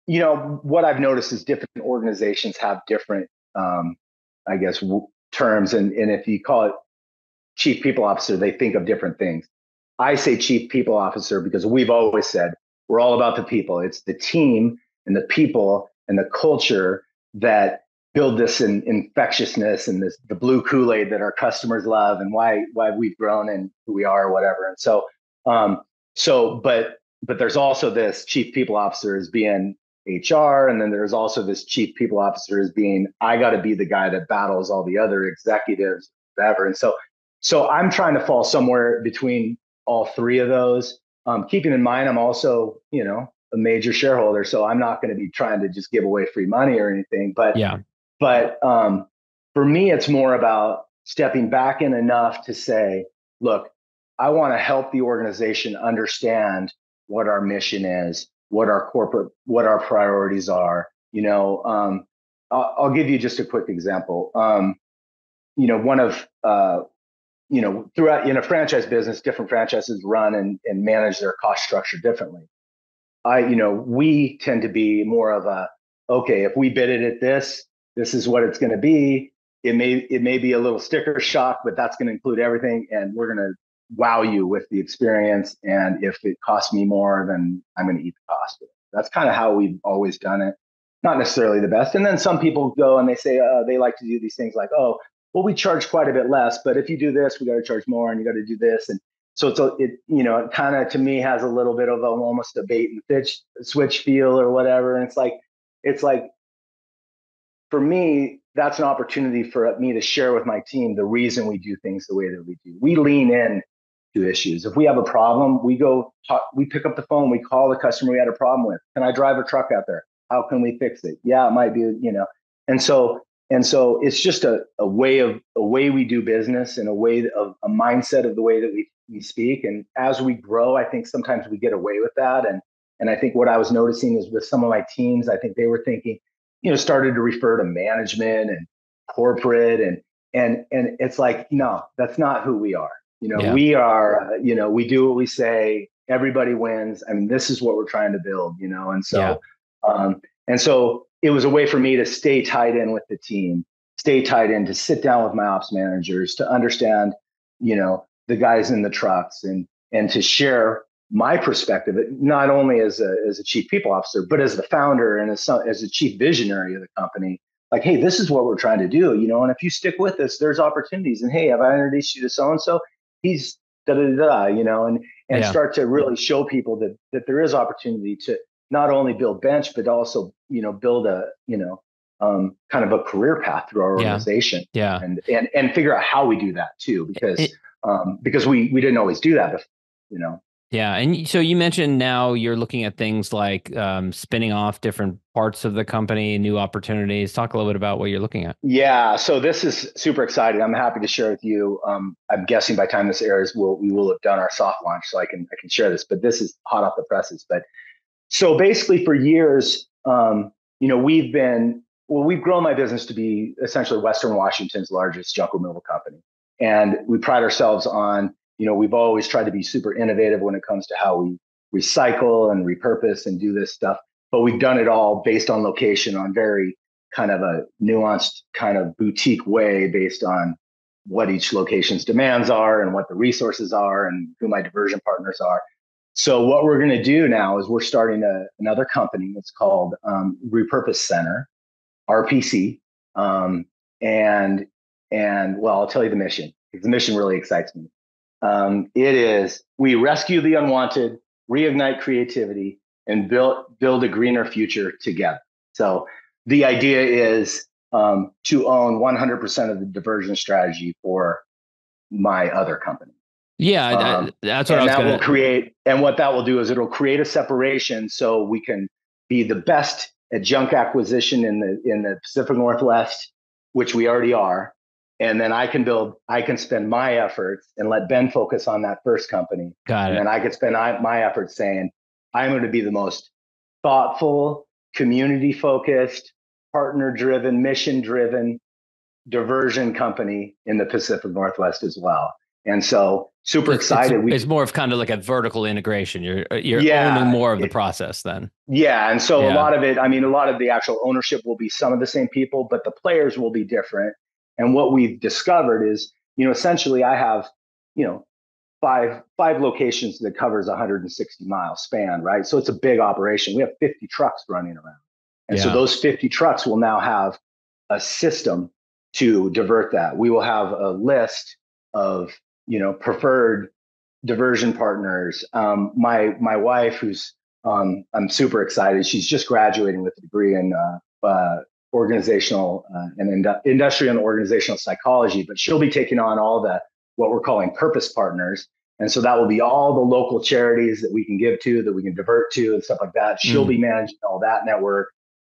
you know, what I've noticed is different organizations have different, um, I guess, w- terms. And, and if you call it chief people officer, they think of different things. I say chief people officer because we've always said we're all about the people. It's the team and the people and the culture that build this in, infectiousness and this, the blue Kool-Aid that our customers love, and why why we've grown and who we are or whatever. And so, um, so but but there's also this chief people officer as being H R, and then there's also this chief people officer as being, I got to be the guy that battles all the other executives, whatever. And so, so I'm trying to fall somewhere between all three of those. Um, keeping in mind, I'm also, you know, a major shareholder, so I'm not going to be trying to just give away free money or anything. But yeah, but um, for me, it's more about stepping back in enough to say, look, I want to help the organization understand what our mission is, what our corporate, what our priorities are. You know, um, I'll, I'll give you just a quick example. Um, you know, one of uh, you know, throughout in a franchise business, different franchises run and, and manage their cost structure differently. I, you know, we tend to be more of a, okay, if we bid it at this, this is what it's going to be. It may, it may be a little sticker shock, but that's going to include everything. And we're going to wow you with the experience. And if it costs me more, then I'm going to eat the cost of it. That's kind of how we've always done it. Not necessarily the best. And then some people go and they say, uh, they like to do these things like, oh, well, we charge quite a bit less, but if you do this, we got to charge more, and you got to do this. And so it's a, it, you know, it kind of, to me, has a little bit of a, almost a bait and pitch, switch feel or whatever. And it's like, it's like, for me, that's an opportunity for me to share with my team the reason we do things the way that we do. We lean in to issues. If we have a problem, we go talk, we pick up the phone, we call the customer we had a problem with. Can I drive a truck out there? How can we fix it? Yeah, it might be, you know, and so And so it's just a, a way of a way we do business and a way of a mindset of the way that we, we speak. And as we grow, I think sometimes we get away with that. And and I think what I was noticing is with some of my teams, I think they were thinking, you know, started to refer to management and corporate, and and and it's like, no, that's not who we are. You know, yeah. we are, uh, you know, we do what we say. Everybody wins. I mean, this is what we're trying to build, you know, and so yeah. um, and so. It was a way for me to stay tied in with the team, stay tied in, to sit down with my ops managers, to understand, you know, the guys in the trucks, and and to share my perspective, not only as a as a chief people officer, but as the founder and as as a chief visionary of the company. Like, hey, this is what we're trying to do, you know, and if you stick with us, there's opportunities. And hey, have I introduced you to so and so? He's da da da, you know, and and yeah. start to really show people that that there is opportunity to not only build bench, but also, you know, build a, you know, um, kind of a career path through our organization. Yeah. yeah. And, and, and figure out how we do that too, because, it, um, because we, we didn't always do that, before, you know? Yeah. And so you mentioned now you're looking at things like, um, spinning off different parts of the company, new opportunities. Talk a little bit about what you're looking at. Yeah. So this is super exciting. I'm happy to share with you. Um, I'm guessing by the time this airs, we'll, we will have done our soft launch, so I can, I can share this, but this is hot off the presses. But so basically for years, um, you know, we've been, well, we've grown my business to be essentially Western Washington's largest junk removal company. And we pride ourselves on, you know, we've always tried to be super innovative when it comes to how we recycle and repurpose and do this stuff. But we've done it all based on location, on very kind of a nuanced kind of boutique way, based on what each location's demands are and what the resources are and who my diversion partners are. So what we're going to do now is we're starting a, another company. It's called um, Repurpose Center, R P C, um, and and well, I'll tell you the mission, because the mission really excites me. Um, it is, we rescue the unwanted, reignite creativity, and build build a greener future together. So the idea is um, to own one hundred percent of the diversion strategy for my other company. Yeah, um, I, that's what I was going to. And that will create, and what that will do is it'll create a separation, so we can be the best at junk acquisition in the in the Pacific Northwest, which we already are. And then I can build, I can spend my efforts and let Ben focus on that first company. Got it. And then I could spend I, my efforts saying, I'm going to be the most thoughtful, community-focused, partner-driven, mission-driven diversion company in the Pacific Northwest as well. And so super it's, excited. It's, we, it's more of kind of like a vertical integration. You're you're yeah, owning more of the process then. Yeah. And so yeah. a lot of it, I mean, a lot of the actual ownership will be some of the same people, but the players will be different. And what we've discovered is, you know, essentially I have, you know, five five locations that covers a one hundred sixty mile span, right? So it's a big operation. We have fifty trucks running around. And yeah. so those fifty trucks will now have a system to divert that. We will have a list of, you know, preferred diversion partners. Um, my my wife, who's um, I'm super excited. She's just graduating with a degree in uh, uh, organizational uh, and indu- industrial and organizational psychology, but she'll be taking on all the what we're calling purpose partners, and so that will be all the local charities that we can give to, that we can divert to, and stuff like that. She'll mm-hmm. be managing all that network,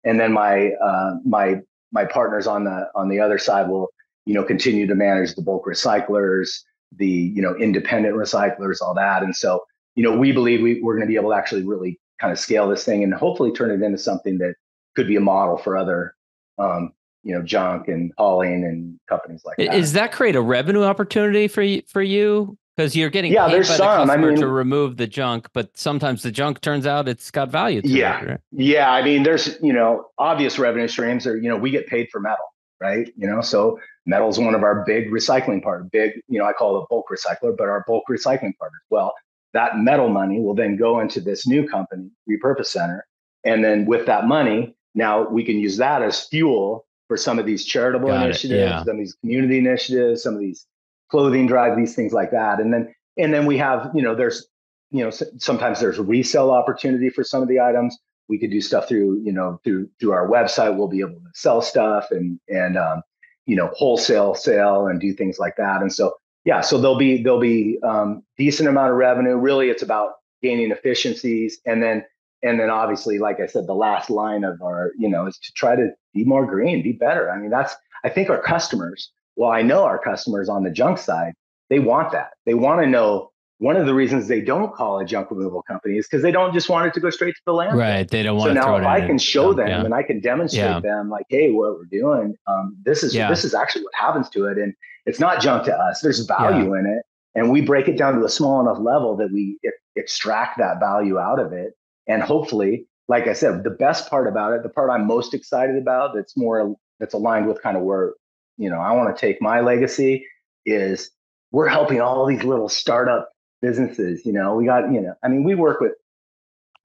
and then my uh, my my partners on the on the other side will, you know, continue to manage the bulk recyclers, the, you know, independent recyclers, all that. And so, you know, we believe we, we're going to be able to actually really kind of scale this thing and hopefully turn it into something that could be a model for other, um, you know, junk and hauling and companies like that. Does that create a revenue opportunity for you? For you? Because you're getting yeah, paid there's by some. The customer I mean, to remove the junk, but sometimes the junk turns out it's got value to yeah, it. Right? Yeah. I mean, there's, you know, obvious revenue streams are, you know, we get paid for metal, right? You know, so metal's one of our big recycling part, big, you know, I call it a bulk recycler, but our bulk recycling partners. Well, that metal money will then go into this new company, Repurpose Center. And then with that money, now we can use that as fuel for some of these charitable Got initiatives, it, yeah. some of these community initiatives, some of these clothing drives, these things like that. And then, and then we have, you know, there's, you know, sometimes there's resale opportunity for some of the items. We could do stuff through, you know, through, through our website, we'll be able to sell stuff and, and, um, you know, wholesale sale and do things like that. And so, yeah, so there'll be, there'll be um, decent amount of revenue. Really, it's about gaining efficiencies. And then, and then obviously, like I said, the last line of our, you know, is to try to be more green, be better. I mean, that's, I think our customers, well, I know our customers on the junk side, they want that. They want to know. One of the reasons they don't call a junk removal company is because they don't just want it to go straight to the landfill. Right. They don't want so to throw it in. So now if I can show them yeah. and I can demonstrate yeah. them like, hey, what we're doing, um, this is yeah. this is actually what happens to it. And it's not junk to us. There's value yeah. in it. And we break it down to a small enough level that we e- extract that value out of it. And hopefully, like I said, the best part about it, the part I'm most excited about that's more that's aligned with kind of where, you know, I want to take my legacy is we're helping all these little startup businesses, you know, we got, you know, I mean, we work with,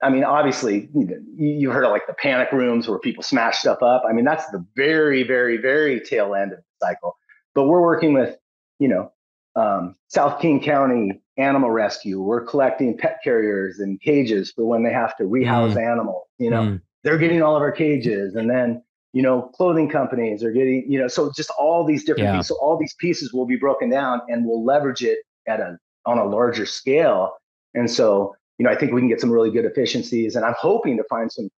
I mean, obviously, you know, you heard of like the panic rooms where people smash stuff up. I mean, that's the very, very, very tail end of the cycle. But we're working with, you know, um, South King County Animal Rescue. We're collecting pet carriers and cages for when they have to rehouse mm. animals. You know, mm. they're getting all of our cages, and then, you know, clothing companies are getting, you know, so just all these different yeah. things. So all these pieces will be broken down, and we'll leverage it at a on a larger scale. And so, you know, I think we can get some really good efficiencies, and I'm hoping to find some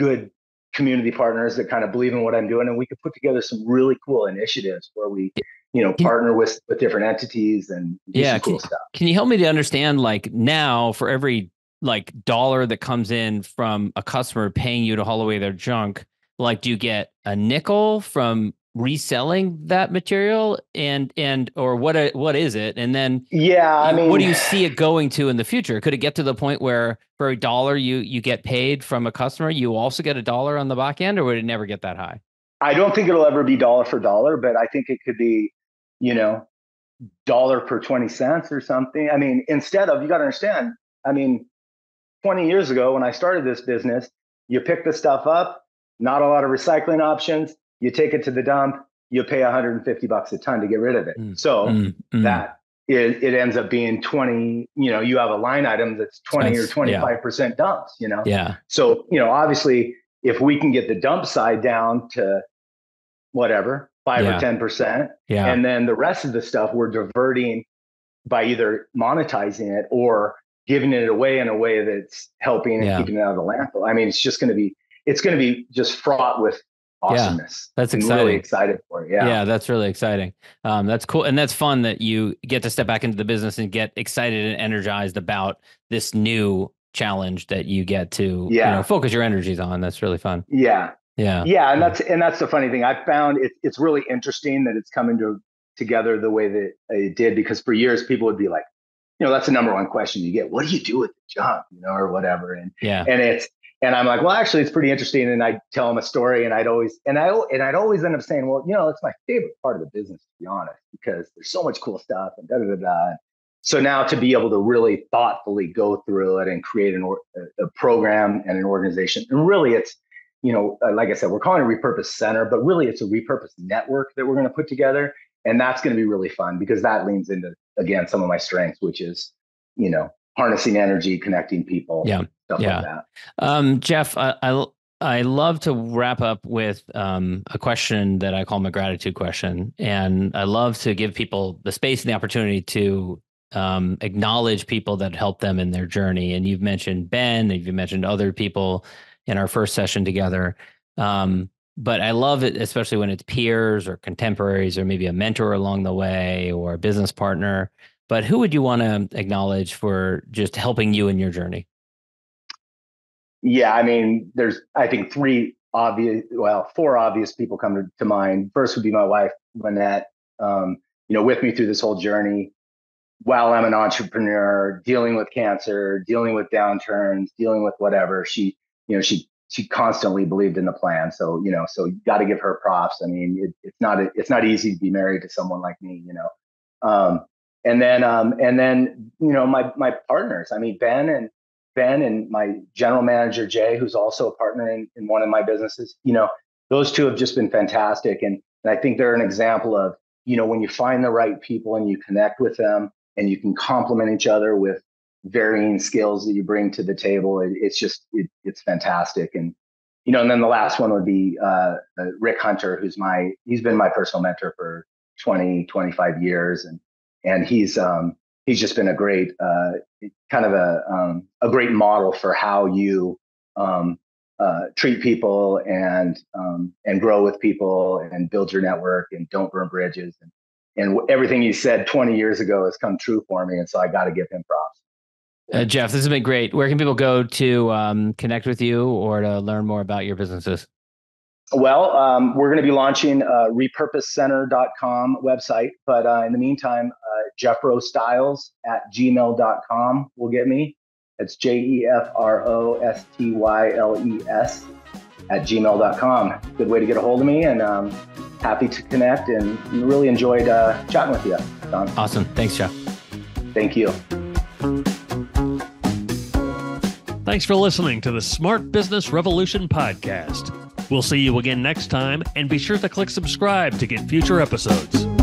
good community partners that kind of believe in what I'm doing. And we could put together some really cool initiatives where we, you know, can, partner with, with different entities and do yeah, some cool can, stuff. Can you help me to understand, like, now for every like dollar that comes in from a customer paying you to haul away their junk, like, do you get a nickel from reselling that material, and and or what what is it? And then yeah I mean, what do you see it going to in the future? Could it get to the point where for a dollar you you get paid from a customer, you also get a dollar on the back end, or would it never get that high? I don't think it'll ever be dollar for dollar, but I think it could be, you know, dollar per twenty cents or something. I mean, instead of, you got to understand, I mean, twenty years ago when I started this business, you pick the stuff up, not a lot of recycling options. You take it to the dump, you pay one hundred fifty bucks a ton to get rid of it. Mm, so mm, that mm. It, it ends up being twenty, you know, you have a line item that's twenty that's, or twenty-five percent yeah. dumps, you know? Yeah. So, you know, obviously if we can get the dump side down to whatever, five yeah. or ten percent, yeah. and then the rest of the stuff we're diverting by either monetizing it or giving it away in a way that's helping and yeah. keeping it out of the landfill. I mean, it's just going to be, it's going to be just fraught with awesomeness. Yeah, that's exciting. I'm really excited for it. Yeah. Yeah, that's really exciting. Um, that's cool. And that's fun that you get to step back into the business and get excited and energized about this new challenge that you get to yeah. you know, focus your energies on. That's really fun. Yeah. Yeah. Yeah. And that's, and that's the funny thing I found. It, it's really interesting that it's coming to, together the way that it did, because for years people would be like, you know, that's the number one question you get. What do you do with the jump, you know, or whatever. And, yeah. and it's, and I'm like, well, actually it's pretty interesting. And I tell them a story, and I'd always, and I, and I'd always end up saying, well, you know, it's my favorite part of the business, to be honest, because there's so much cool stuff and da, da, da, da. So now to be able to really thoughtfully go through it and create an or, a program and an organization. And really it's, you know, like I said, we're calling it a Repurpose Center, but really it's a repurposed network that we're going to put together. And that's going to be really fun, because that leans into, again, some of my strengths, which is, you know, harnessing energy, connecting people, yeah. stuff yeah. like that. Um, Jeff, I, I I love to wrap up with um, a question that I call my gratitude question. And I love to give people the space and the opportunity to um, acknowledge people that help them in their journey. And you've mentioned Ben, and you've mentioned other people in our first session together. Um, But I love it, especially when it's peers or contemporaries or maybe a mentor along the way or a business partner. But who would you want to acknowledge for just helping you in your journey? Yeah, I mean, there's, I think, three obvious, well, four obvious people come to, to mind. First would be my wife, Gwinnett, um, you know, with me through this whole journey. While I'm an entrepreneur, dealing with cancer, dealing with downturns, dealing with whatever, she, you know, she, She constantly believed in the plan. So, you know, so you got to give her props. I mean, it, it's not, a, it's not easy to be married to someone like me, you know? Um, and then, um, and then, you know, my, my partners, I mean, Ben and Ben and my general manager, Jay, who's also a partner in, in one of my businesses, you know, those two have just been fantastic. And, and I think they're an example of, you know, when you find the right people and you connect with them and you can complement each other with varying skills that you bring to the table. It, it's just, it, it's fantastic. And, you know, and then the last one would be uh, uh, Rick Hunter, who's my, he's been my personal mentor for twenty, twenty-five years. And, and he's, um, he's just been a great, uh, kind of a, um, a great model for how you um, uh, treat people and, um, and grow with people and build your network and don't burn bridges. And, and everything you said twenty years ago has come true for me. And so I got to give him props. Uh, Jeff, this has been great. Where can people go to um, connect with you or to learn more about your businesses? Well, um, we're going to be launching a repurpose center dot com website. But uh, in the meantime, uh, jeffrostyles at gmail dot com will get me. It's J E F R O S T Y L E S at gmail dot com. Good way to get a hold of me. And um, happy to connect, and really enjoyed uh, chatting with you, Don. Awesome. Thanks, Jeff. Thank you. Thanks for listening to the Smart Business Revolution podcast. We'll see you again next time, and be sure to click subscribe to get future episodes.